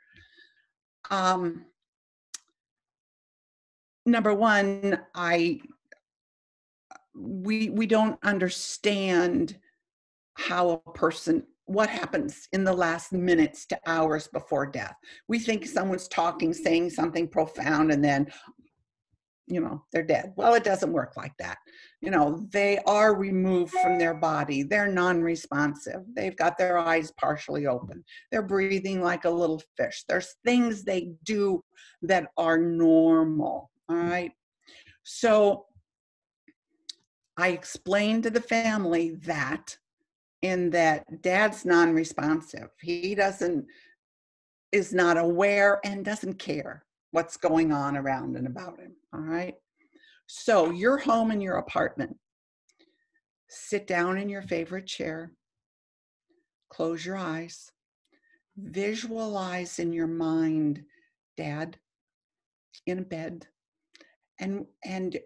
Um, Number one, I we we don't understand how a person, what happens in the last minutes to hours before death. We think someone's talking, saying something profound, and then, you know, they're dead. Well, it doesn't work like that. You know, they are removed from their body. They're non-responsive. They've got their eyes partially open. They're breathing like a little fish. There's things they do that are normal. All right. So I explained to the family that in that dad's non-responsive. He doesn't, is not aware and doesn't care what's going on around and about him, all right? So your home and your apartment, sit down in your favorite chair, close your eyes, visualize in your mind, dad in bed, and, and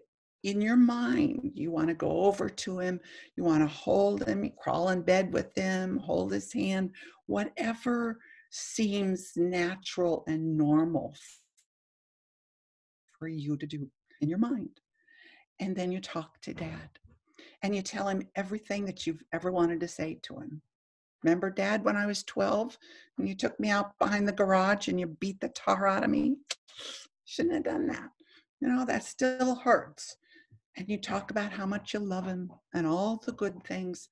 in your mind, you want to go over to him, you want to hold him, crawl in bed with him, hold his hand, whatever seems natural and normal for you to do in your mind. And then you talk to dad and you tell him everything that you've ever wanted to say to him. Remember, dad, when I was twelve and you took me out behind the garage and you beat the tar out of me? Shouldn't have done that. You know, that still hurts. And you talk about how much you love him and all the good things,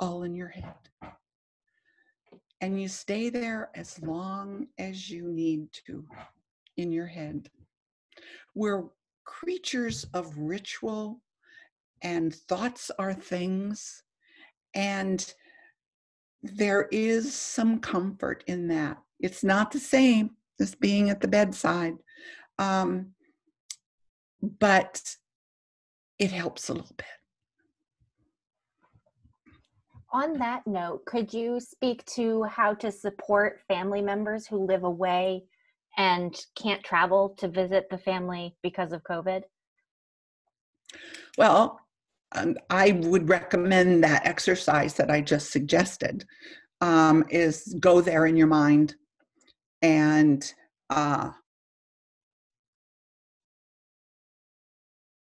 all in your head. And you stay there as long as you need to in your head. We're creatures of ritual, and thoughts are things, and there is some comfort in that. It's not the same as being at the bedside, um, but it helps a little bit. On that note, could you speak to how to support family members who live away and can't travel to visit the family because of COVID? Well, um, I would recommend that exercise that I just suggested, um, is go there in your mind and uh,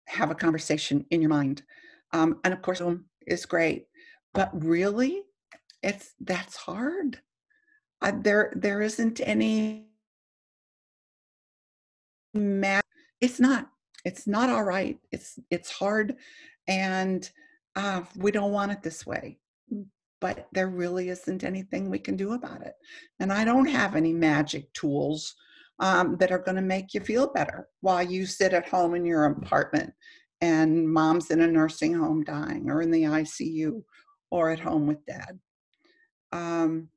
have a conversation in your mind. Um, and of course, it's great. But really, it's that's hard. Uh, there, there isn't any math. It's not. It's not all right. It's it's hard, and uh, we don't want it this way. But there really isn't anything we can do about it. And I don't have any magic tools um, that are going to make you feel better while you sit at home in your apartment, and mom's in a nursing home dying, or in the I C U. Or at home with dad. Um,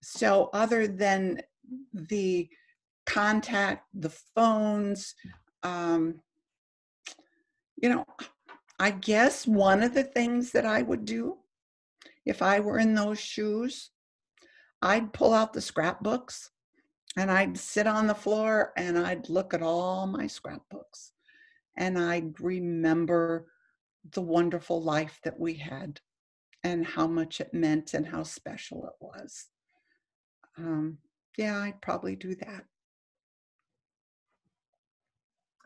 so other than the contact, the phones, um, you know, I guess one of the things that I would do if I were in those shoes, I'd pull out the scrapbooks and I'd sit on the floor and I'd look at all my scrapbooks and I'd remember the wonderful life that we had, and how much it meant and how special it was. Um, yeah, I'd probably do that.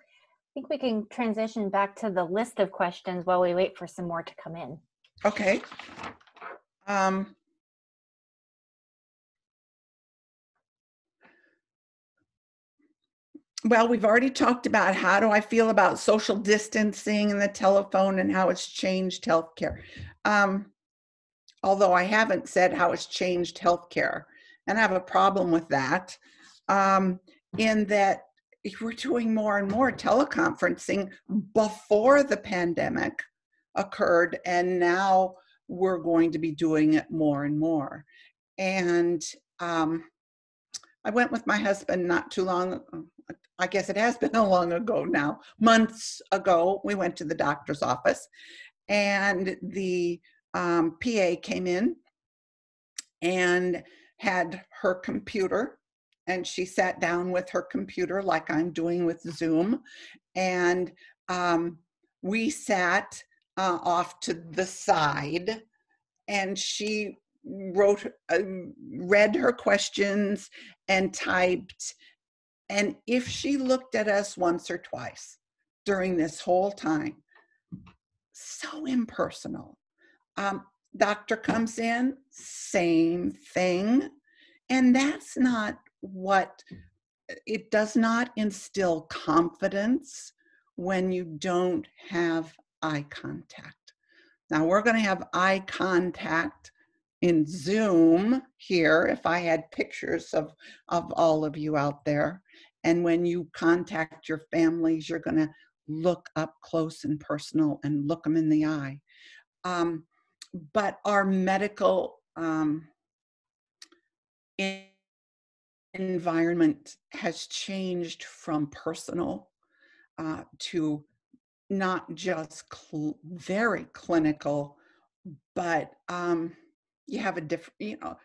I think we can transition back to the list of questions while we wait for some more to come in. Okay. Um, well, we've already talked about how do I feel about social distancing and the telephone and how it's changed healthcare. Um, although I haven't said how it's changed healthcare. And I have a problem with that, um, in that if we're doing more and more teleconferencing before the pandemic occurred, and now we're going to be doing it more and more. And um, I went with my husband not too long, I guess it has been a long ago now, months ago, we went to the doctor's office and the Um, P A came in and had her computer, and she sat down with her computer like I'm doing with Zoom, and um, we sat uh, off to the side, and she wrote, uh, read her questions and typed, and if she looked at us once or twice during this whole time, so impersonal. Um, doctor comes in, same thing. And that's not what, it does not instill confidence when you don't have eye contact. Now we're going to have eye contact in Zoom here, if I had pictures of, of all of you out there. And when you contact your families, you're going to look up close and personal and look them in the eye. Um, but our medical um, environment has changed from personal uh, to not just cl- very clinical, but um, you have a different, you know,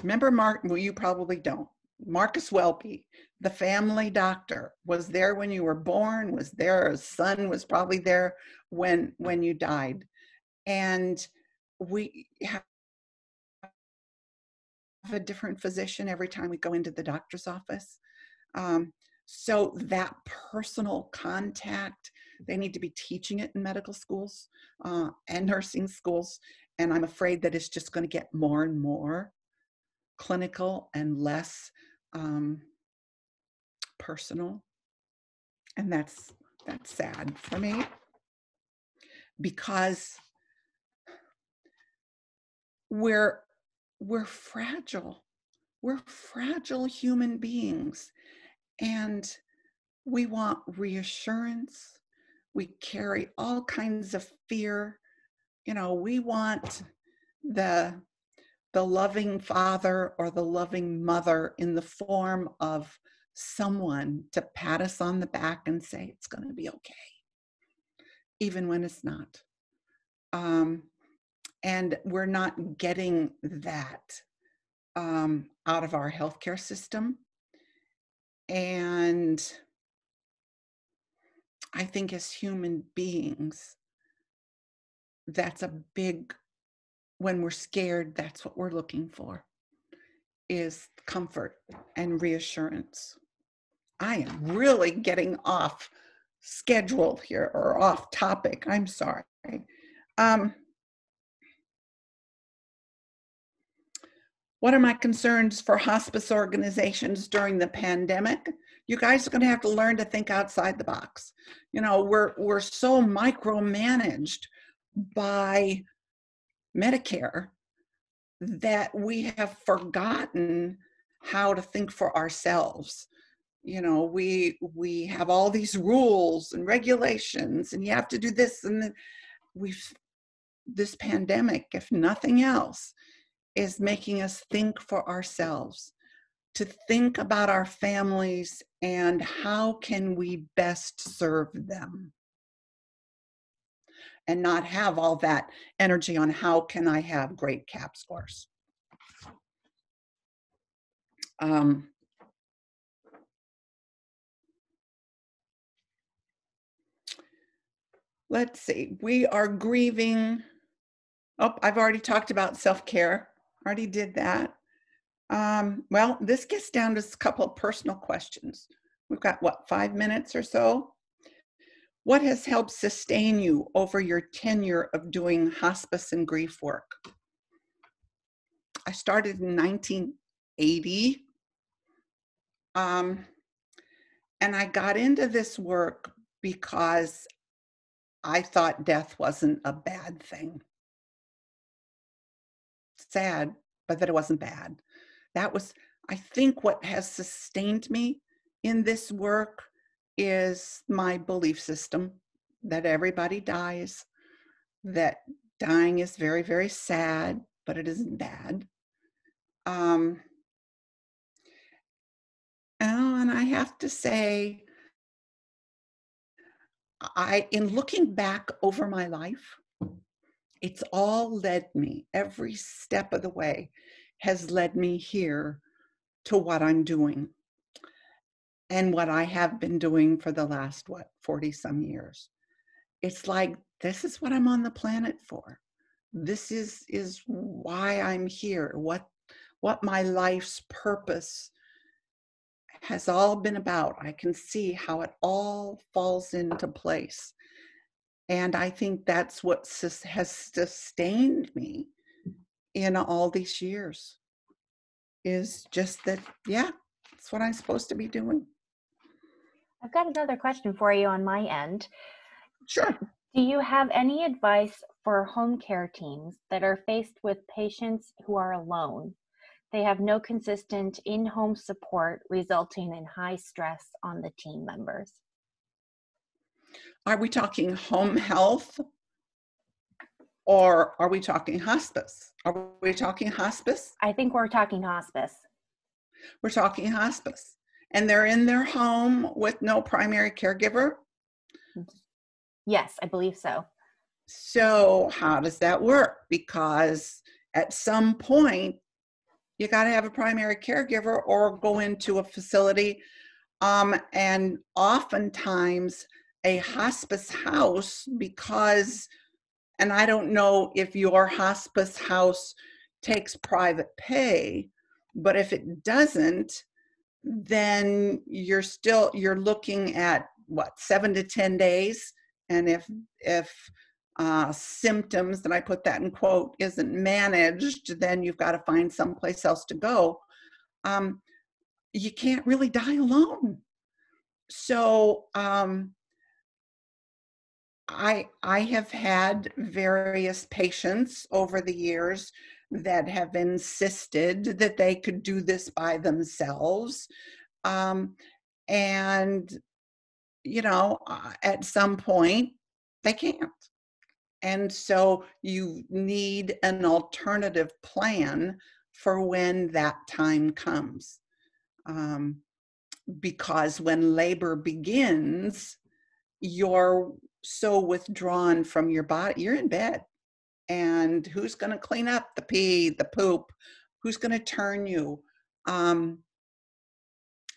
remember Mark, well, you probably don't, Marcus Welby, the family doctor, was there when you were born, was there, his son was probably there when, when you died. And we have a different physician every time we go into the doctor's office. Um, so that personal contact, they need to be teaching it in medical schools uh, and nursing schools. And I'm afraid that it's just going to get more and more clinical and less um, personal. And that's, that's sad for me, because we're, we're fragile. We're fragile human beings, and we want reassurance. We carry all kinds of fear. You know, we want the, the loving father or the loving mother in the form of someone to pat us on the back and say, it's going to be okay, even when it's not. Um, and we're not getting that um, out of our healthcare system. And I think as human beings, that's a big, when we're scared, that's what we're looking for, is comfort and reassurance. I am really getting off schedule here, or off topic. I'm sorry. Um, what are my concerns for hospice organizations during the pandemic? You guys are going to have to learn to think outside the box. You know, we're, we're so micromanaged by Medicare that we have forgotten how to think for ourselves. You know, we we have all these rules and regulations, and you have to do this, and then we've, this pandemic, if nothing else, is making us think for ourselves, to think about our families and how can we best serve them, and not have all that energy on how can I have great CAP scores. Um, let's see, we are grieving. Oh, I've already talked about self-care, already did that. Um, well, this gets down to a couple of personal questions. We've got, what, five minutes or so? What has helped sustain you over your tenure of doing hospice and grief work? I started in nineteen eighty, um, and I got into this work because I thought death wasn't a bad thing. Sad, but that it wasn't bad. That was, I think, what has sustained me in this work is my belief system that everybody dies, that dying is very, very sad, but it isn't bad. Um, oh, and I have to say, I, in looking back over my life, it's all led me, every step of the way has led me here to what I'm doing. And what I have been doing for the last, what, forty some years. It's like, this is what I'm on the planet for. This is, is why I'm here. What, what my life's purpose has all been about. I can see how it all falls into place. And I think that's what has sustained me in all these years, is just that, yeah, that's what I'm supposed to be doing. I've got another question for you on my end. Sure. Do you have any advice for home care teams that are faced with patients who are alone? They have no consistent in-home support, resulting in high stress on the team members. Are we talking home health? or are we talking hospice? Are we talking hospice? I think we're talking hospice. We're talking hospice. And they're in their home with no primary caregiver? Yes, I believe so. So how does that work? Because at some point, you got to have a primary caregiver or go into a facility. Um, and oftentimes a hospice house, because, and I don't know if your hospice house takes private pay, but if it doesn't, then you're still, you're looking at what, seven to ten days. And if, if, uh, symptoms, and I put that in quote, isn't managed, then you've got to find someplace else to go. Um, you can't really die alone. So, um, I, I have had various patients over the years that have insisted that they could do this by themselves. Um, and, you know, at some point they can't. And so you need an alternative plan for when that time comes. Um, because when labor begins, you're so withdrawn from your body, you're in bed. And who's going to clean up the pee, the poop? Who's going to turn you? Um,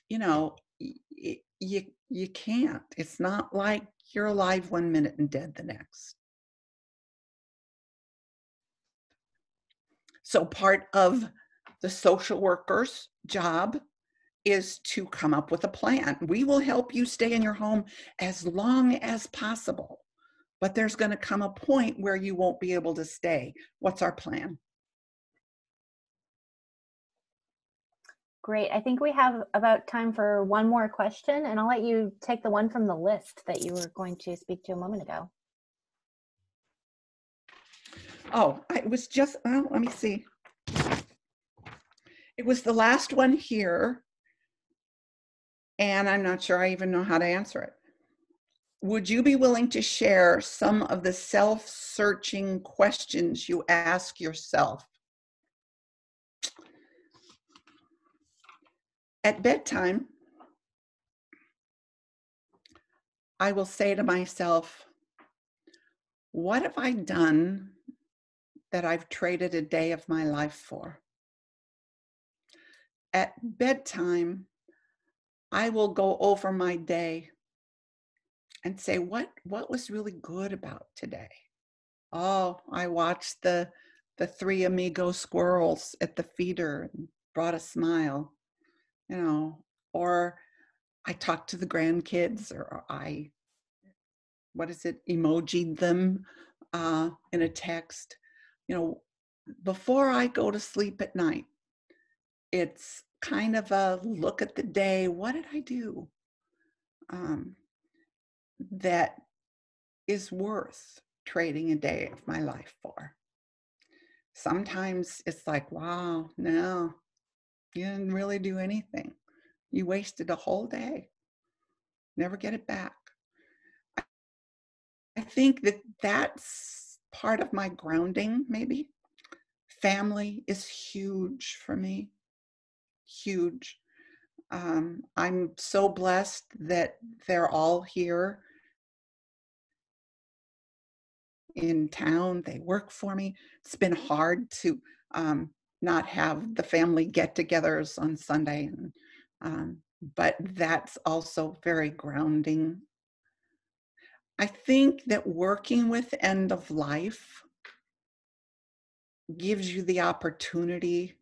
you know, y- you you can't. It's not like you're alive one minute and dead the next. So part of the social worker's job is to come up with a plan. We will help you stay in your home as long as possible, but there's going to come a point where you won't be able to stay. What's our plan? Great. I think we have about time for one more question, and I'll let you take the one from the list that you were going to speak to a moment ago. Oh, it was just, oh, let me see. It was the last one here, and I'm not sure I even know how to answer it. Would you be willing to share some of the self-searching questions you ask yourself? At bedtime, I will say to myself, what have I done that I've traded a day of my life for? At bedtime, I will go over my day and say, what, what was really good about today? Oh, I watched the, the three amigo squirrels at the feeder and brought a smile, you know, or I talked to the grandkids, or I, what is it, emojied them uh, in a text. You know, before I go to sleep at night, it's kind of a look at the day. What did I do um, that is worth trading a day of my life for? Sometimes it's like, wow, no, you didn't really do anything. You wasted a whole day. Never get it back. I think that that's part of my grounding, maybe. Family is huge for me. Huge. Um, I'm so blessed that they're all here in town. They work for me. It's been hard to um, not have the family get-togethers on Sunday, and, um, but that's also very grounding. I think that working with end of life gives you the opportunity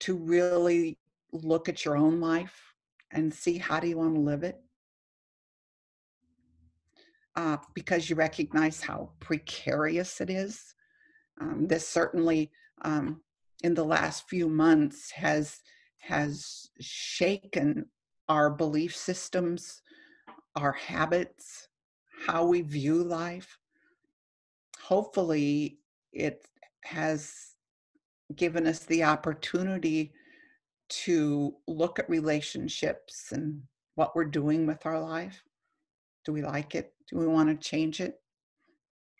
to really look at your own life and see how do you want to live it, uh, because you recognize how precarious it is. Um, this certainly um, in the last few months has, has shaken our belief systems, our habits, how we view life. Hopefully it has given us the opportunity to look at relationships and what we're doing with our life. Do we like it? Do we want to change it?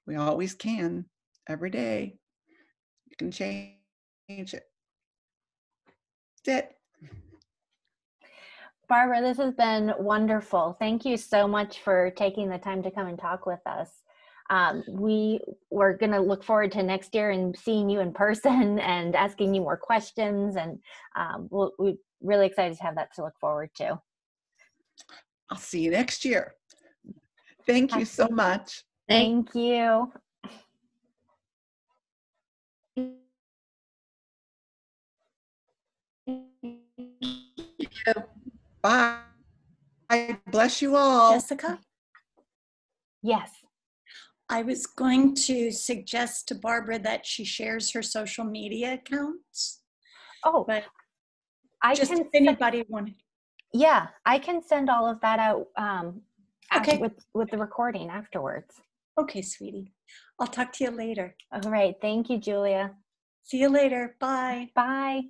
We always can. every day. You can change it. That's it. Barbara, this has been wonderful. Thank you so much for taking the time to come and talk with us. Um, we we're going to look forward to next year and seeing you in person and asking you more questions. And um, we'll, we're really excited to have that to look forward to. I'll see you next year. Thank you so much. Thank you. Bye. I bless you all. Jessica? Yes. I was going to suggest to Barbara that she shares her social media accounts. Oh, but I just can if anybody send, wanted. Yeah, I can send all of that out um, okay. with, with the recording afterwards. Okay, sweetie. I'll talk to you later. All right. Thank you, Julia. See you later. Bye. Bye.